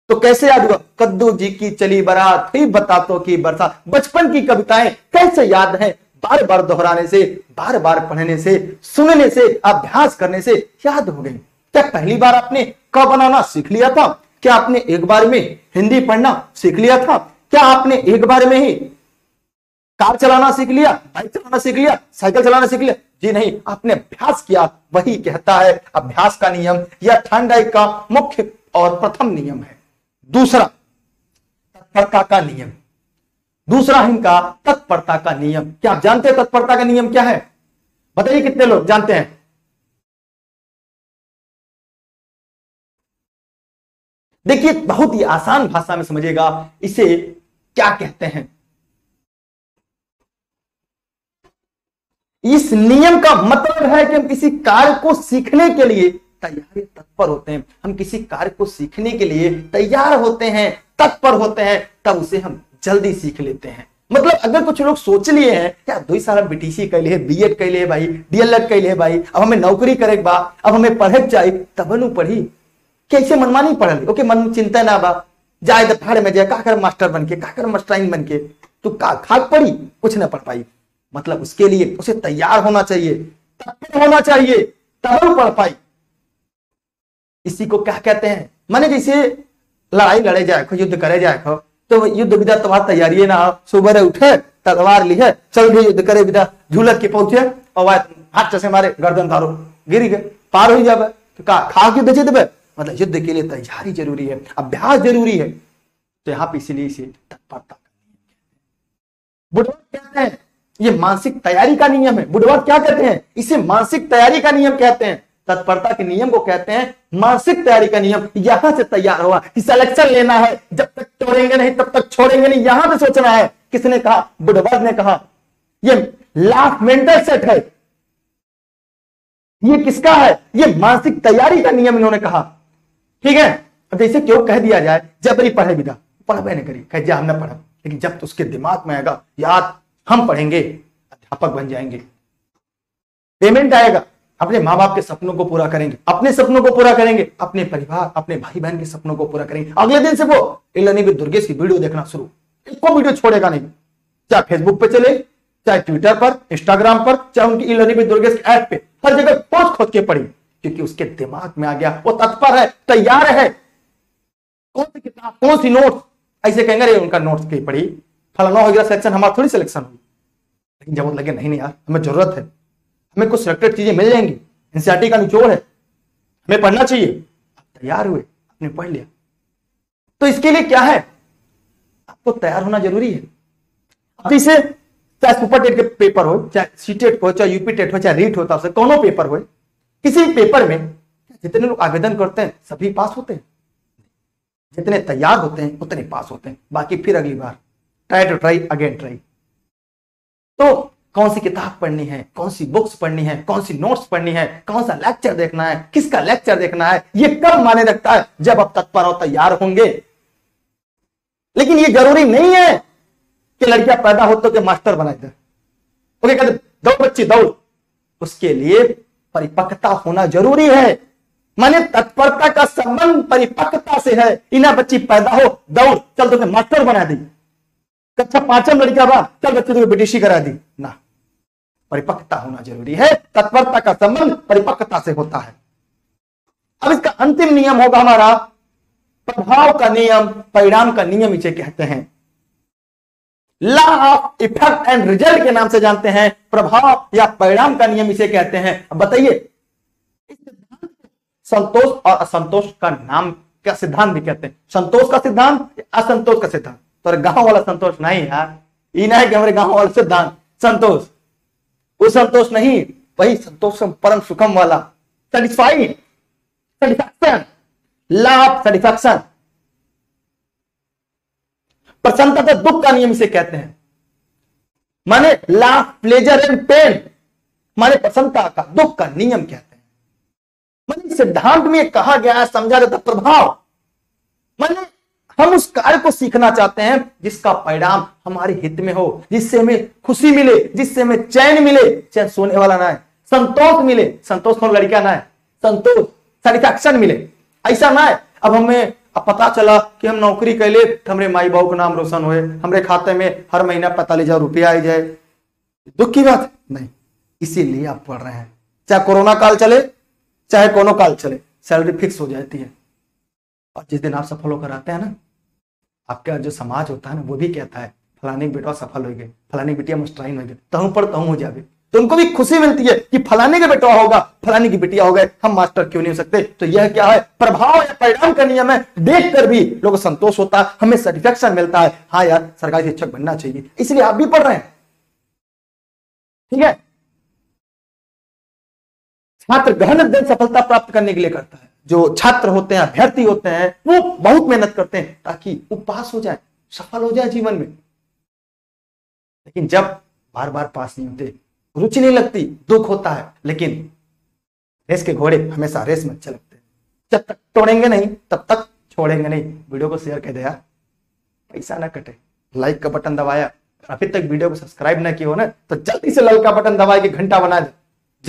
तो कैसे याद हुआ? कद्दू जी की चली बारात, ही बतातों की बरसात। बचपन की कविताएं कैसे याद हैं? बार बार दोहराने से, बार बार पढ़ने से, सुनने से, अभ्यास करने से याद हो गई। क्या पहली बार आपने क बनाना सीख लिया था? क्या आपने एक बार में हिंदी पढ़ना सीख लिया था? क्या आपने एक बार में ही कार चलाना सीख लिया, बाइक चलाना सीख लिया, साइकिल चलाना सीख लिया? जी नहीं, आपने अभ्यास किया। वही कहता है अभ्यास का नियम, यह थॉर्नडाइक का मुख्य और प्रथम नियम है। दूसरा तत्परता का नियम, दूसरा इनका तत्परता का नियम। क्या आप जानते हैं तत्परता का नियम क्या है? बताइए, कितने लोग जानते हैं? देखिए, बहुत ही आसान भाषा में समझिएगा, इसे क्या कहते हैं। इस नियम का मतलब है कि हम किसी कार्य को सीखने के लिए तैयार तत्पर होते हैं। हम किसी कार्य को सीखने के लिए तैयार होते हैं, तत्पर होते हैं, तब उसे हम जल्दी सीख लेते हैं। मतलब अगर कुछ लोग सोच लिए हैं यार 2 साल हम बीटीसी कर लिए, बीएड कर लिए भाई, डीएलएड कर लिए भाई, अब हमें नौकरी करे बा, अब हमें पढ़े चाहिए, तब नु पढ़ी, कैसे मनमानी पढ़ ली, ओके मन चिंता ना बा, जाए तो भाड़ में जाए, काकर मास्टर बन के, काकर मास्टराइन बन के, तो खाक पड़ी, कुछ ना पढ़ पाई। मतलब उसके लिए उसे तैयार होना चाहिए, तत्पर होना चाहिए, तब पढ़ पाई। इसी को क्या कहते हैं, माने जैसे लड़ाई लड़े जाए, युद्ध करे जाए, तो युद्ध विदा तुम्हारा तैयारी ना हो, सुबह उठे तलवार ली है चल युद्ध करे विदा, झुलक के पहुंचे और हाथ चसे मारे गर्दन तारो गिर गए पार हो जाए। तो खा के बेचे देवे, मतलब युद्ध के लिए तैयारी जरूरी है, अभ्यास जरूरी है। तो यहाँ पे इसीलिए इसे तत्परता बुद्धवाद कहते हैं। ये मानसिक तैयारी का नियम है। बुद्धवाद क्या कहते हैं, इसे मानसिक तैयारी का नियम कहते हैं। तत्परता के नियम को कहते हैं मानसिक तैयारी का नियम। यहां से तैयार हुआ कि सिलेक्शन लेना है, जब तक तोड़ेंगे नहीं तब तक छोड़ेंगे नहीं, यहां पे सोचना है। किसने कहा, बुद्धवाद ने कहा। ये लास्ट मेंटल सेट है, ये किसका है, ये मानसिक तैयारी का नियम इन्होंने कहा। ठीक है, अब जैसे क्यों कह दिया जाए जबरी पढ़े बिना, पढ़वे नहीं करी कह जा हम ना पढ़ा, लेकिन जब तो उसके दिमाग में आएगा यार हम पढ़ेंगे, अध्यापक बन जाएंगे, पेमेंट आएगा, अपने माँ बाप के सपनों को पूरा करेंगे, अपने सपनों को पूरा करेंगे, अपने परिवार अपने भाई बहन के सपनों को पूरा करेंगे, अगले दिन से वो एलर्निंग विद दुर्गेश की वीडियो देखना शुरू, इसको वीडियो छोड़ेगा नहीं, चाहे फेसबुक पे चले, चाहे ट्विटर पर, इंस्टाग्राम पर, चाहे उनकी एलर्निंग विद दुर्गेश की ऐप पे, हर जगह खोज खोज के पढ़ी, क्योंकि उसके दिमाग में आ गया, वो तत्पर है, तैयार है। कौन सी किताब, कौन सी नोट, ऐसे कहेंगे उनका नोट्स की पढ़ी, फलाना हो गया सिलेक्शन, हमारा थोड़ी सिलेक्शन हुई। लेकिन जब लगे नहीं नहीं यार हमें जरूरत है, हमें कुछ सिलेक्टेड चीजें मिल जाएंगी, एनसीईआरटी का निचोड़ है, हमें पढ़ना चाहिए, तैयार हुए, आपने पढ़ लिया। तो इसके लिए क्या है, आपको तैयार होना जरूरी है। अब इसे चाहे सुपरटेट के पेपर हो, चाहे सीटेट हो, चाहे यूपीटेट हो, चाहे रीट होता है, कौनों पेपर हो, किसी भी पेपर में जितने लोग आवेदन करते हैं सभी पास होते हैं, जितने तैयार होते हैं उतने पास होते हैं, बाकी फिर अगली बार try to try again try. तो कौन सी किताब पढ़नी है, कौन सी बुक्स पढ़नी है, कौन सी नोट्स पढ़नी है, कौन सा लेक्चर देखना है, किसका लेक्चर देखना है, ये कब माने रखता है, जब आप तत्पर और तैयार होंगे। लेकिन ये जरूरी नहीं है कि लड़कियां पैदा होते के मास्टर बना दे, ओके कहते दौड़ बच्ची दौड़, उसके लिए परिपक्वता होना जरूरी है। माने तत्परता का संबंध परिपक्वता से है। इना बच्ची पैदा हो दौड़ चल तुम्हें मास्टर बना दी, कक्षा 5वीं लड़कियां बा चल बच्ची तुम्हें बीटीसी करा दी ना, परिपक्वता होना जरूरी है। तत्परता का संबंध परिपक्वता से होता है। अब इसका अंतिम नियम होगा हमारा प्रभाव का नियम, परिणाम का नियम इसे कहते हैं, law of effect and result के नाम से जानते हैं, प्रभाव या परिणाम का नियम इसे कहते हैं। अब बताइए इस सिद्धांत संतोष और असंतोष का नाम का सिद्धांत भी कहते हैं, संतोष का सिद्धांत, असंतोष का सिद्धांत। तो गांव वाला संतोष नहीं यार, ये नहीं कि हमारे गांव वाला सिद्धांत संतोष, वो संतोष नहीं, वही संतोष परम सुखम वाला, सेटिस्फाइड, सेटिस्फैक्शन, लाभ सेटिस्फैक्शन। प्रसन्नता दुख का नियम इसे कहते हैं, माने लाभ प्लेजर एंड पेन, माने प्रसन्नता का दुख का नियम कहते हैं। माने सिद्धांत में कहा गया है, समझा जाता प्रभाव, माने हम उस कार्य को सीखना चाहते हैं जिसका परिणाम हमारे हित में हो, जिससे हमें खुशी मिले, जिससे हमें चैन मिले, चैन सोने वाला ना है, संतोष मिले, संतोष और लड़कियां ना है, संतोष सेटिस्फैक्शन मिले, ऐसा ना है। अब हमें पता चला कि हम नौकरी कर ले तो हमारे माई बाबू का नाम रोशन हुए, हमारे खाते में हर महीना 45,000 रुपया आ जाए, दुख की बात नहीं। इसीलिए आप पढ़ रहे हैं, चाहे कोरोना काल चले चाहे कोनो काल चले, सैलरी फिक्स हो जाती है। और जिस दिन आप सफल होकर आते हैं ना, आपका जो समाज होता है ना वो भी कहता है फलाने बेटा सफल हो गए, फलाने बेटिया मुस्टाइन हो गए, तहु पर तहु हो जाए, तो उनको भी खुशी मिलती है कि फलाने का बेटा होगा, फलाने की बेटिया हो गए, हम मास्टर क्यों नहीं हो सकते। तो यह क्या है, प्रभाव या परिणाम का नियम है। देखकर भी लोगों को संतोष होता है, हमें सेटिस्फेक्शन मिलता है, हाँ यार सरकारी शिक्षक बनना चाहिए, इसलिए आप भी पढ़ रहे हैं। ठीक है, छात्र गहन दिन सफलता प्राप्त करने के लिए करता है, जो छात्र होते हैं, अभ्यर्थी होते हैं, वो बहुत मेहनत करते हैं ताकि वो पास हो जाए, सफल हो जाए जीवन में। लेकिन जब बार बार पास नहीं होते, रुचि नहीं लगती, दुख होता है। लेकिन रेस के घोड़े हमेशा रेस में अच्छे लगते हैं, जब तक तोड़ेंगे नहीं तब तक छोड़ेंगे नहीं। वीडियो को शेयर कर दे यार, पैसा ना कटे। लाइक का बटन दबाया, अभी तक वीडियो को सब्सक्राइब ना किया हो ना तो जल्दी से लाइक का बटन दबाए कि घंटा बना दे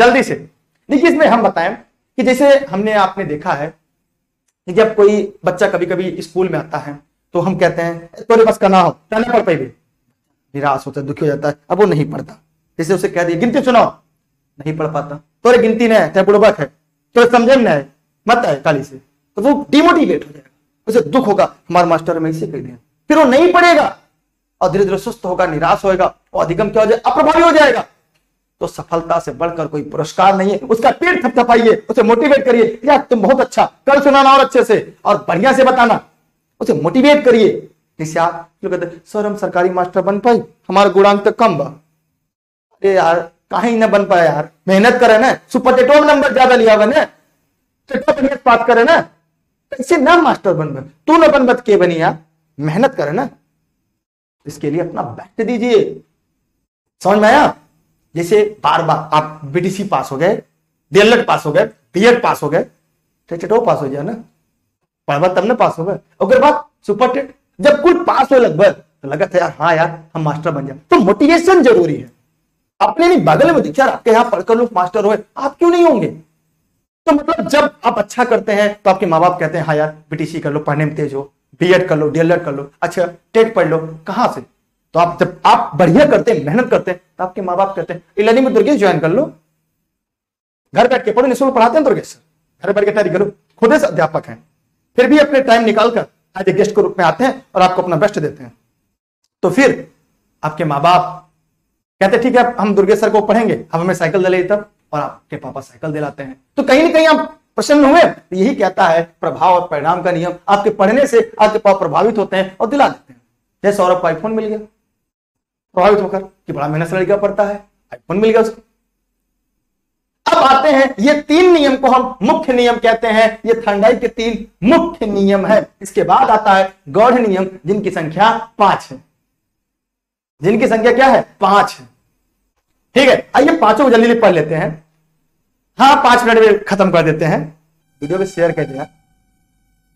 जल्दी से। देखिए इसमें हम बताएं कि जैसे हमने आपने देखा है कि जब कोई बच्चा कभी कभी स्कूल में आता है तो हम कहते हैं तोरे बस का ना हो, ना पढ़ पाई निराश होता है, दुखी हो जाता है, अब वो नहीं पढ़ता। जैसे उसे कह दिया गिनती सुनाओ, नहीं पढ़ पाता, तो गिनती नहीं है, बुड़बक है, तो समझे में है, मत आए काली से, तो वो डिमोटिवेट हो जाएगा, उसे दुख होगा, हमारे मास्टर में इसे कह दिया, फिर वो नहीं पढ़ेगा और धीरे धीरे सुस्त होगा, निराश होगा और अधिगम क्या हो जाए, अप्रभावी हो जाएगा। तो सफलता से बढ़कर कोई पुरस्कार नहीं है, उसका पेट थपथपाइए, उसे मोटिवेट करिए, यार तुम बहुत अच्छा, कल सुनाना और अच्छे से और बढ़िया से बताना, उसे मोटिवेट करिए। जैसे आप लोग कहते हैं सर हम सरकारी मास्टर बन पाए, हमारा गुणांक तो कम बा, अरे यार कहीं ना बन पाया यार, मेहनत करे ना, सुपर टेटो में नंबर ज्यादा लिया होगा ना, बात करे ना, इससे ना मास्टर बन पाए, तू न बन के बनी यार, मेहनत करे ना, इसके लिए अपना बेस्ट दीजिए। समझ में आया? जैसे बार बार आप बीटीसी पास हो गए, डीएलएड पास हो गए, बीएड पास हो गए, टेटो पास हो जाए ना, पढ़वा तब ना पास हो गए, उसके बाद सुपर टेट, जब कुल पास हो लगभग तो लगा था यार हाँ यार हम मास्टर बन जाए। तो मोटिवेशन जरूरी है, अपने नहीं बगल में देखिए यार आपके यहाँ पढ़कर लोग मास्टर हुए, आप क्यों नहीं होंगे। तो मतलब जब आप अच्छा करते हैं तो आपके माँ बाप कहते हैं हाँ यार बीटीसी कर लो, पढ़ने में तेज हो, बीएड कर लो, डीएलएड कर लो, अच्छा टेट पढ़ लो, कहाँ से। तो आप जब आप बढ़िया करते हैं, मेहनत करते हैं, तो आपके माँ बाप कहते हैं इलेर्निंग में दुर्गेश ज्वाइन कर लो, घर बैठ के पढ़ो, निःशुल्क पढ़ाते हैं दुर्गेश, घर बैठ के तैयारी करो, खुद से अध्यापक हैं, फिर भी अपने टाइम निकालकर आज गेस्ट के रूप में आते हैं और आपको अपना बेस्ट देते हैं। तो फिर आपके माँ बाप कहते ठीक है हम दुर्गेश सर को पढ़ेंगे, अब हमें साइकिल दिलाई तब, और आपके पापा साइकिल दिलाते हैं। तो कहीं ना कहीं आप प्रसन्न हुए, यही कहता है प्रभाव और परिणाम का नियम, आपके पढ़ने से आपके पापा प्रभावित होते हैं और दिला देते हैं। जैसे सौरभ को आईफोन मिल गया, प्रभावित होकर कि बड़ा मेहनत से लड़का पड़ता है, आईफोन मिल गया उसको। अब आते हैं ये तीन नियम को हम मुख्य नियम कहते हैं, ये थॉर्नडाइक के तीन मुख्य नियम है। इसके बाद आता है गौड़ नियम, जिनकी संख्या 5 है, जिनकी संख्या क्या है 5 है। ठीक है आइए पांचों को जल्दी पढ़ लेते हैं, हाँ 5 मिनट में खत्म कर देते हैं, वीडियो को शेयर कर दिया,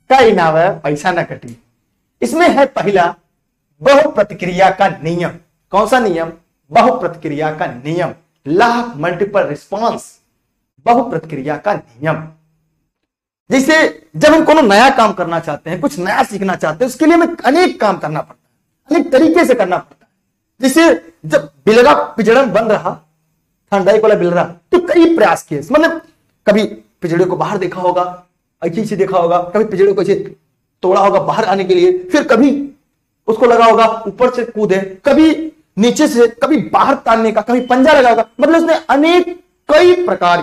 कई नाव है पैसा ना कटी। इसमें है पहला बहु प्रतिक्रिया का नियम, कौन सा नियम, बहु प्रतिक्रिया का नियम, लाभ मल्टीपल रिस्पांस, बहु प्रतिक्रिया का नियम। जैसे जब हम कोनो नया काम करना चाहते हैं, कुछ नया सीखना चाहते हैं, उसके लिए हमें अनेक काम करना पड़ता है, अनेक तरीके से करना पड़ता है। जैसे जब बिलरा पिजड़न बन रहा, थॉर्नडाइक वाला बिलरा, तो कई प्रयास किए, मतलब कभी पिजड़े को बाहर देखा होगा, अच्छी चीज देखा होगा, कभी पिजड़े को तोड़ा होगा बाहर आने के लिए, फिर कभी उसको लगा होगा ऊपर से कूदे, कभी नीचे से, कभी बाहर तानने का, कभी पंजा लगा होगा, मतलब उसने अनेक कई प्रकार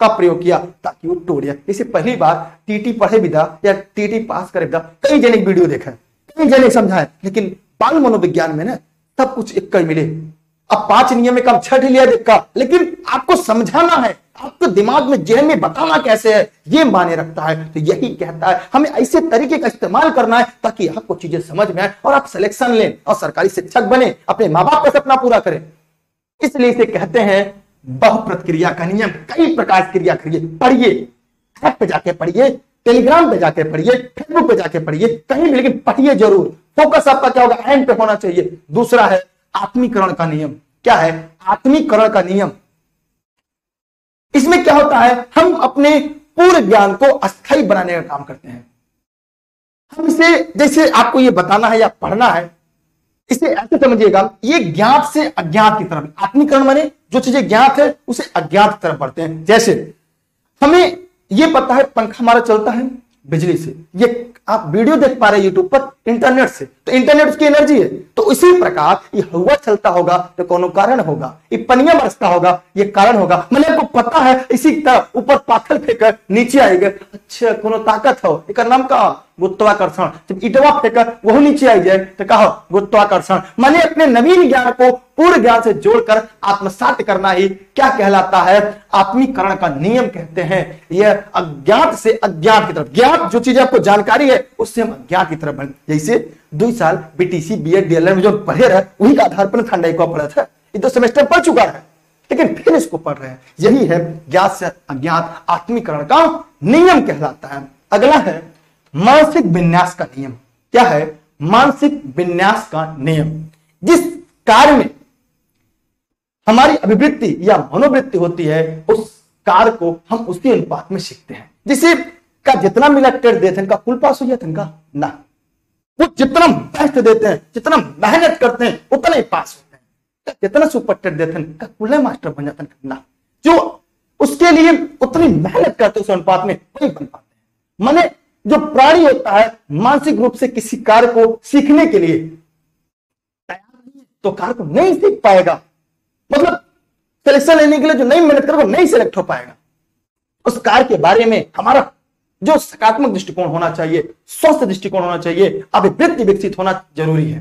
का प्रयोग किया ताकि वो टूट जाए। इसे पहली बार टीटी पढ़े विदा या टीटी पास करे विदा, कई जने वीडियो देखा, कई जने समझाए, लेकिन बाल मनोविज्ञान में ना सब कुछ एक कर मिले। अब 5 नियम में कम 6 लिया देखा, लेकिन आपको समझाना है, आपको दिमाग में जहन में बताना कैसे है, ये माने रखता है। तो यही कहता है हमें ऐसे तरीके का इस्तेमाल करना है ताकि आपको चीजें समझ में आए और आप सिलेक्शन लें और सरकारी शिक्षक बने, अपने माँ बाप का सपना पूरा करें। इसलिए इसे कहते हैं बहु प्रतिक्रिया का नियम। कई प्रकार की क्रिया करिए, पढ़िए, ऐप पे जाके पढ़िए, टेलीग्राम पे जाके पढ़िए, फेसबुक पे जाके पढ़िए, कहीं भी, लेकिन पढ़िए जरूर। फोकस आपका क्या होगा, एंड पे होना चाहिए। दूसरा है आत्मीकरण का नियम। क्या है आत्मीकरण का नियम? इसमें क्या होता है, हम अपने पूर्व ज्ञान को अस्थायी बनाने का काम करते हैं। हम इसे, जैसे आपको ये बताना है या पढ़ना है, इसे ऐसे समझिएगा, ये ज्ञात से अज्ञात की तरफ, आत्मीकरण माने जो चीजें ज्ञात है उसे अज्ञात की तरफ बढ़ते हैं। जैसे हमें ये पता है पंखा हमारा चलता है बिजली से, ये आप वीडियो देख पा रहे हैं यूट्यूब पर, इंटरनेट से, तो इंटरनेट उसकी एनर्जी है। तो इसी प्रकार ये हवा चलता होगा तो कोनो कारण होगा, ये पनिया बरसता होगा, ये कारण होगा, मतलब आपको पता है। इसी तरह ऊपर पाथर फेंकर नीचे आएगा, अच्छा कोनो ताकत हो, एक नाम का गुरुत्वाकर्षण। जब इटवा फेंकर वह नीचे आई जाए तो कहो गुरुत्वाकर्षण। माने अपने नवीन ज्ञान को पूर्व ज्ञान से जोड़कर आत्मसात करना ही क्या कहलाता है, आत्मीकरण का नियम कहते हैं। यह अज्ञात से अज्ञात की तरफ, ज्ञात जो चीज आपको जानकारी है उससे हम अज्ञात की तरफ बढ़े। जैसे 2 साल बीटीसी बीएड डीएलएड में जो पढ़े रहे, वही का आधार पर थॉर्नडाइक को पढ़ा था, 2 सेमेस्टर पढ़ चुका है, लेकिन फिर इसको पढ़ रहे हैं। यही है ज्ञात से अज्ञात, आत्मीकरण का नियम कहलाता है। अगला है मानसिक विन्यास का नियम। क्या है मानसिक विन्यास का नियम? जिस कार्य में हमारी अभिवृत्ति या मनोवृत्ति होती है, उस कार्य को हम उसके अनुपात में सीखते हैं। जिसे का जितना मिला टेट देते हैं, कुल पास हो जाए ना, वो जितना बेस्ट देते हैं, जितना मेहनत करते हैं, उतना ही पास होते हैं। जितना सुपर टेट देते हैं कुल्ले मास्टर बन जाते हैं, जो उसके लिए उतनी मेहनत करते उस अनुपात में वही बन पाते हैं। माने जो प्राणी होता है मानसिक रूप से किसी कार्य को सीखने के लिए तैयार नहीं है तो कार्य को नहीं सीख पाएगा, मतलब सिलेक्शन लेने के लिए जो नई मेहनत करेगा नहीं सिलेक्ट हो पाएगा। उस कार्य के बारे में हमारा जो सकारात्मक दृष्टिकोण होना चाहिए, स्वस्थ दृष्टिकोण होना चाहिए, अभिवृत्ति विकसित होना जरूरी है।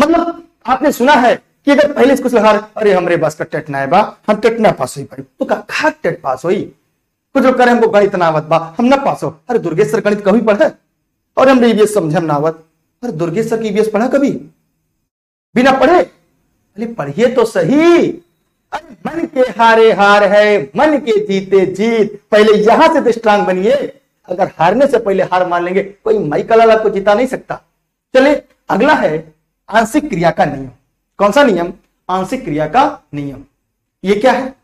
मतलब आपने सुना है कि अगर पहले कुछ लगा अरे हमारे बस का टेट ना है बा, हम टेट ना पास हुई भाई, तो कहा टेट पास हुई, कुछ लोग करें हमको गणित नावत बा हम ना पास हो। अरे दुर्गेश सर गणित कभी पढ़ा और हमने ईवीएस समझे हम नावत, अरे दुर्गेश सर की ईवीएस पढ़ा कभी बिना पढ़े? अरे पढ़िए तो सही। मन के हारे हार है, मन के जीते जीत, पहले यहां से दृष्टांत बनिए। अगर हारने से पहले हार मान लेंगे कोई माइकल अला को जीता नहीं सकता। चले अगला है आंशिक क्रिया का नियम। कौन सा नियम? आंशिक क्रिया का नियम। ये क्या है?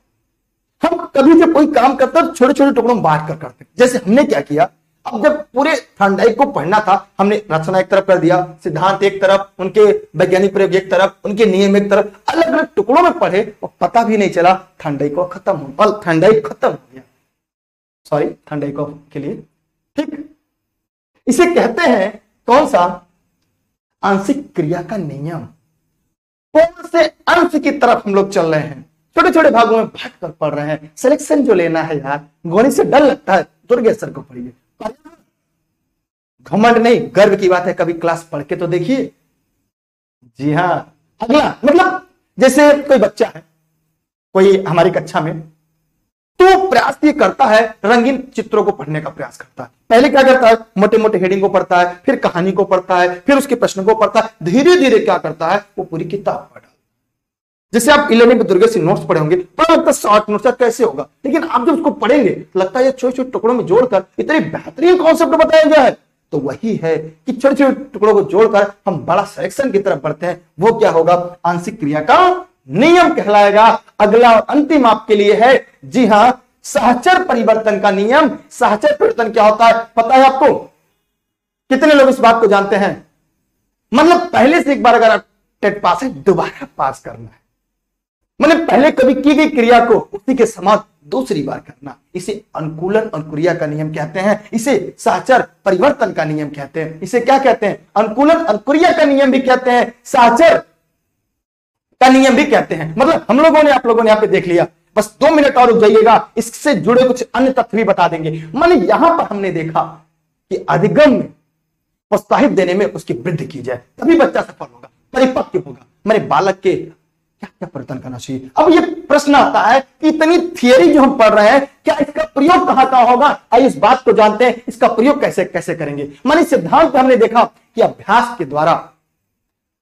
हम कभी जब कोई काम करते हैं छोटे छोटे टुकड़ों में बांट कर करते हैं। जैसे हमने क्या किया, अब जब पूरे थॉर्नडाइक को पढ़ना था हमने रचना एक तरफ कर दिया, सिद्धांत एक तरफ, उनके वैज्ञानिक प्रयोग एक तरफ, उनके नियम एक तरफ, अलग अलग टुकड़ों में पढ़े और पता भी नहीं चला थॉर्नडाइक को खत्म हो गया। सॉरी, थॉर्नडाइक के लिए ठीक। इसे कहते हैं कौन सा? आंशिक क्रिया का नियम। कौन से अंश की तरफ हम लोग चल रहे हैं, छोटे छोटे भागों में भाग कर पढ़ रहे हैं। सिलेक्शन जो लेना है यार, गणित से डर लगता है, दुर्गेश सर को पढ़िए। घमंड नहीं, गर्व की बात है, कभी क्लास पढ़ के तो देखिए। जी हाँ। अगला मतलब जैसे कोई बच्चा है कोई हमारी कक्षा में, तो प्रयास ये करता है रंगीन चित्रों को पढ़ने का प्रयास करता है। पहले क्या करता है, मोटे मोटे हेडिंग को पढ़ता है, फिर कहानी को पढ़ता है, फिर उसके प्रश्न को पढ़ता है। धीरे धीरे क्या करता है, वो पूरी किताब पढ़ा। जैसे आप इलेवंथ में दुर्गेश नोट्स पढ़े होंगे, पता लगता है शॉर्ट नोट्स कैसे होगा, लेकिन आप जब उसको पढ़ेंगे लगता है छोटे छोटे टुकड़ों में जोड़कर इतने बेहतरीन कॉन्सेप्ट बताया गया है। तो वही है कि छोटे छोटे टुकड़ों को जोड़कर हम बड़ा सेक्शन की तरफ बढ़ते हैं। वो क्या होगा? आंशिक क्रिया का नियम कहलाएगा। अगला और अंतिम आपके लिए है, जी हां, सहचर परिवर्तन का नियम। सहचर परिवर्तन क्या होता है पता है आपको? कितने लोग इस बात को जानते हैं? मतलब पहले से एक बार अगर आप टेट पास है दोबारा पास करना है, मतलब पहले कभी की गई क्रिया को उसी के समान दूसरी बार करना, इसे अनुकूलन और क्रिया का नियम कहते हैं। इसे साचर परिवर्तन का नियम कहते हैं। इसे क्या कहते हैं? अनुकूलन और क्रिया का नियम भी कहते हैं, साचर का नियम भी कहते हैं। मतलब हम लोगों ने आप लोगों ने यहाँ पे देख लिया, बस 2 मिनट और रुक जाइएगा, इससे जुड़े कुछ अन्य तथ्य भी बता देंगे। माने यहां पर हमने देखा कि अधिगम में प्रोत्साहित देने में उसकी वृद्धि की जाए, तभी बच्चा सफल होगा, परिपक्व होगा। मेरे बालक के क्या क्या परिवर्तन करना चाहिए। अब ये प्रश्न आता है कि इतनी थियरी जो हम पढ़ रहे हैं क्या इसका प्रयोग कहां कहां होगा? आइए इस बात को जानते हैं, इसका प्रयोग कैसे कैसे करेंगे। माने सिद्धांत हमने देखा कि अभ्यास के द्वारा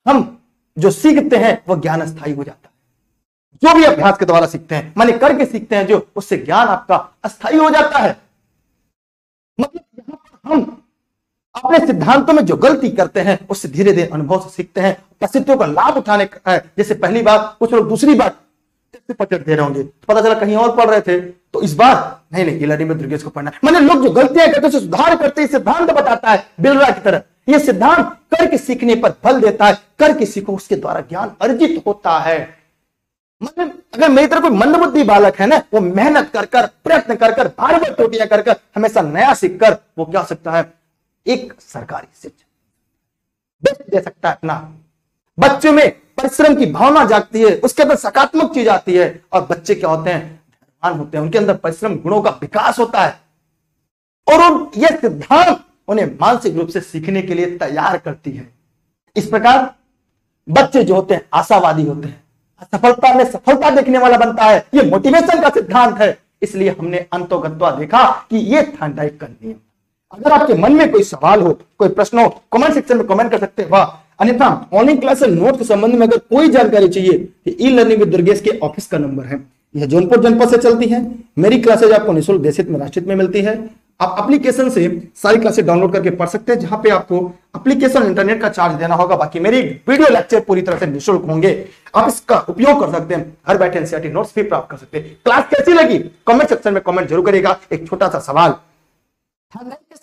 हम जो सीखते हैं वो ज्ञान स्थायी हो जाता है। जो भी अभ्यास के द्वारा सीखते हैं, माने करके सीखते हैं जो, उससे ज्ञान आपका स्थायी हो जाता है। मतलब यहां पर हम अपने सिद्धांतों में जो गलती करते हैं उससे धीरे धीरे अनुभव से सीखते हैं, प्रसिद्धियों का लाभ उठाने का है। जैसे पहली बार कुछ लोग दूसरी बार पचट दे रहे होंगे, पता चला कहीं और पढ़ रहे थे, तो इस बार नहीं लड़ी में दुर्गेश को पढ़ना। मैंने लोग जो गलतियां करते हैं सुधार करते हैं, सिद्धांत बताता है बिलरा की तरह। यह सिद्धांत करके सीखने पर फल देता है, करके सीखो, उसके द्वारा ज्ञान अर्जित होता है। मतलब अगर मेरी तरफ कोई मंदबुद्धि बालक है ना, वो मेहनत कर प्रयत्न कर बार बार टोटियां कर हमेशा नया सीखकर वो क्या सकता है, एक सरकारी शिक्षक बेस्ट दे सकता है। अपना बच्चों में परिश्रम की भावना जागती है, उसके अंदर सकारात्मक चीज आती है, और बच्चे क्या होते हैं, धैर्यवान होते हैं, उनके अंदर परिश्रम गुणों का विकास होता है, और यह सिद्धांत उन्हें मानसिक रूप से सीखने के लिए तैयार करती है। इस प्रकार बच्चे जो होते हैं आशावादी होते हैं, असफलता में सफलता देखने वाला बनता है। यह मोटिवेशन का सिद्धांत है। इसलिए हमने अंतोगत्वा देखा कि यह थॉर्नडाइक का नियम। अगर आपके मन में कोई सवाल हो, कोई प्रश्न हो, कमेंट सेक्शन में कमेंट कर सकते हैं। वाह, अन्यथा ऑनलाइन क्लास और नोट के संबंध में अगर कोई जानकारी चाहिए तो ई लर्निंग विद दुर्गेश के ऑफिस का नंबर है। यह जौनपुर जनपद से चलती है। मेरी क्लासेज आपको निःशुल्क देशित में राष्ट्रित में मिलती है। आप एप्लीकेशन से सारी क्लासेज डाउनलोड करके पढ़ सकते हैं, जहां पे आपको एप्लीकेशन इंटरनेट का चार्ज देना होगा। बाकी मेरी वीडियो लेक्चर पूरी तरह से निःशुल्क होंगे, आप इसका उपयोग कर सकते हैं, घर बैठे एनसीईआरटी नोट्स भी प्राप्त कर सकते हैं। क्लास कैसी लगी कमेंट सेक्शन में कमेंट जरूर करेगा। एक छोटा सा सवाल, थॉर्नडाइक के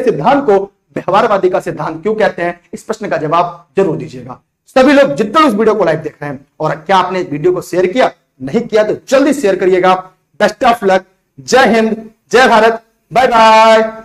सिद्धांत को व्यवहारवादी का सिद्धांत क्यों कहते हैं, इस प्रश्न का जवाब जरूर दीजिएगा। सभी लोग जितने उस वीडियो को लाइव देख रहे हैं, और क्या आपने वीडियो को शेयर किया, नहीं किया तो जल्दी शेयर करिएगा। बेस्ट ऑफ लक, जय हिंद, जय भारत, बाय बाय।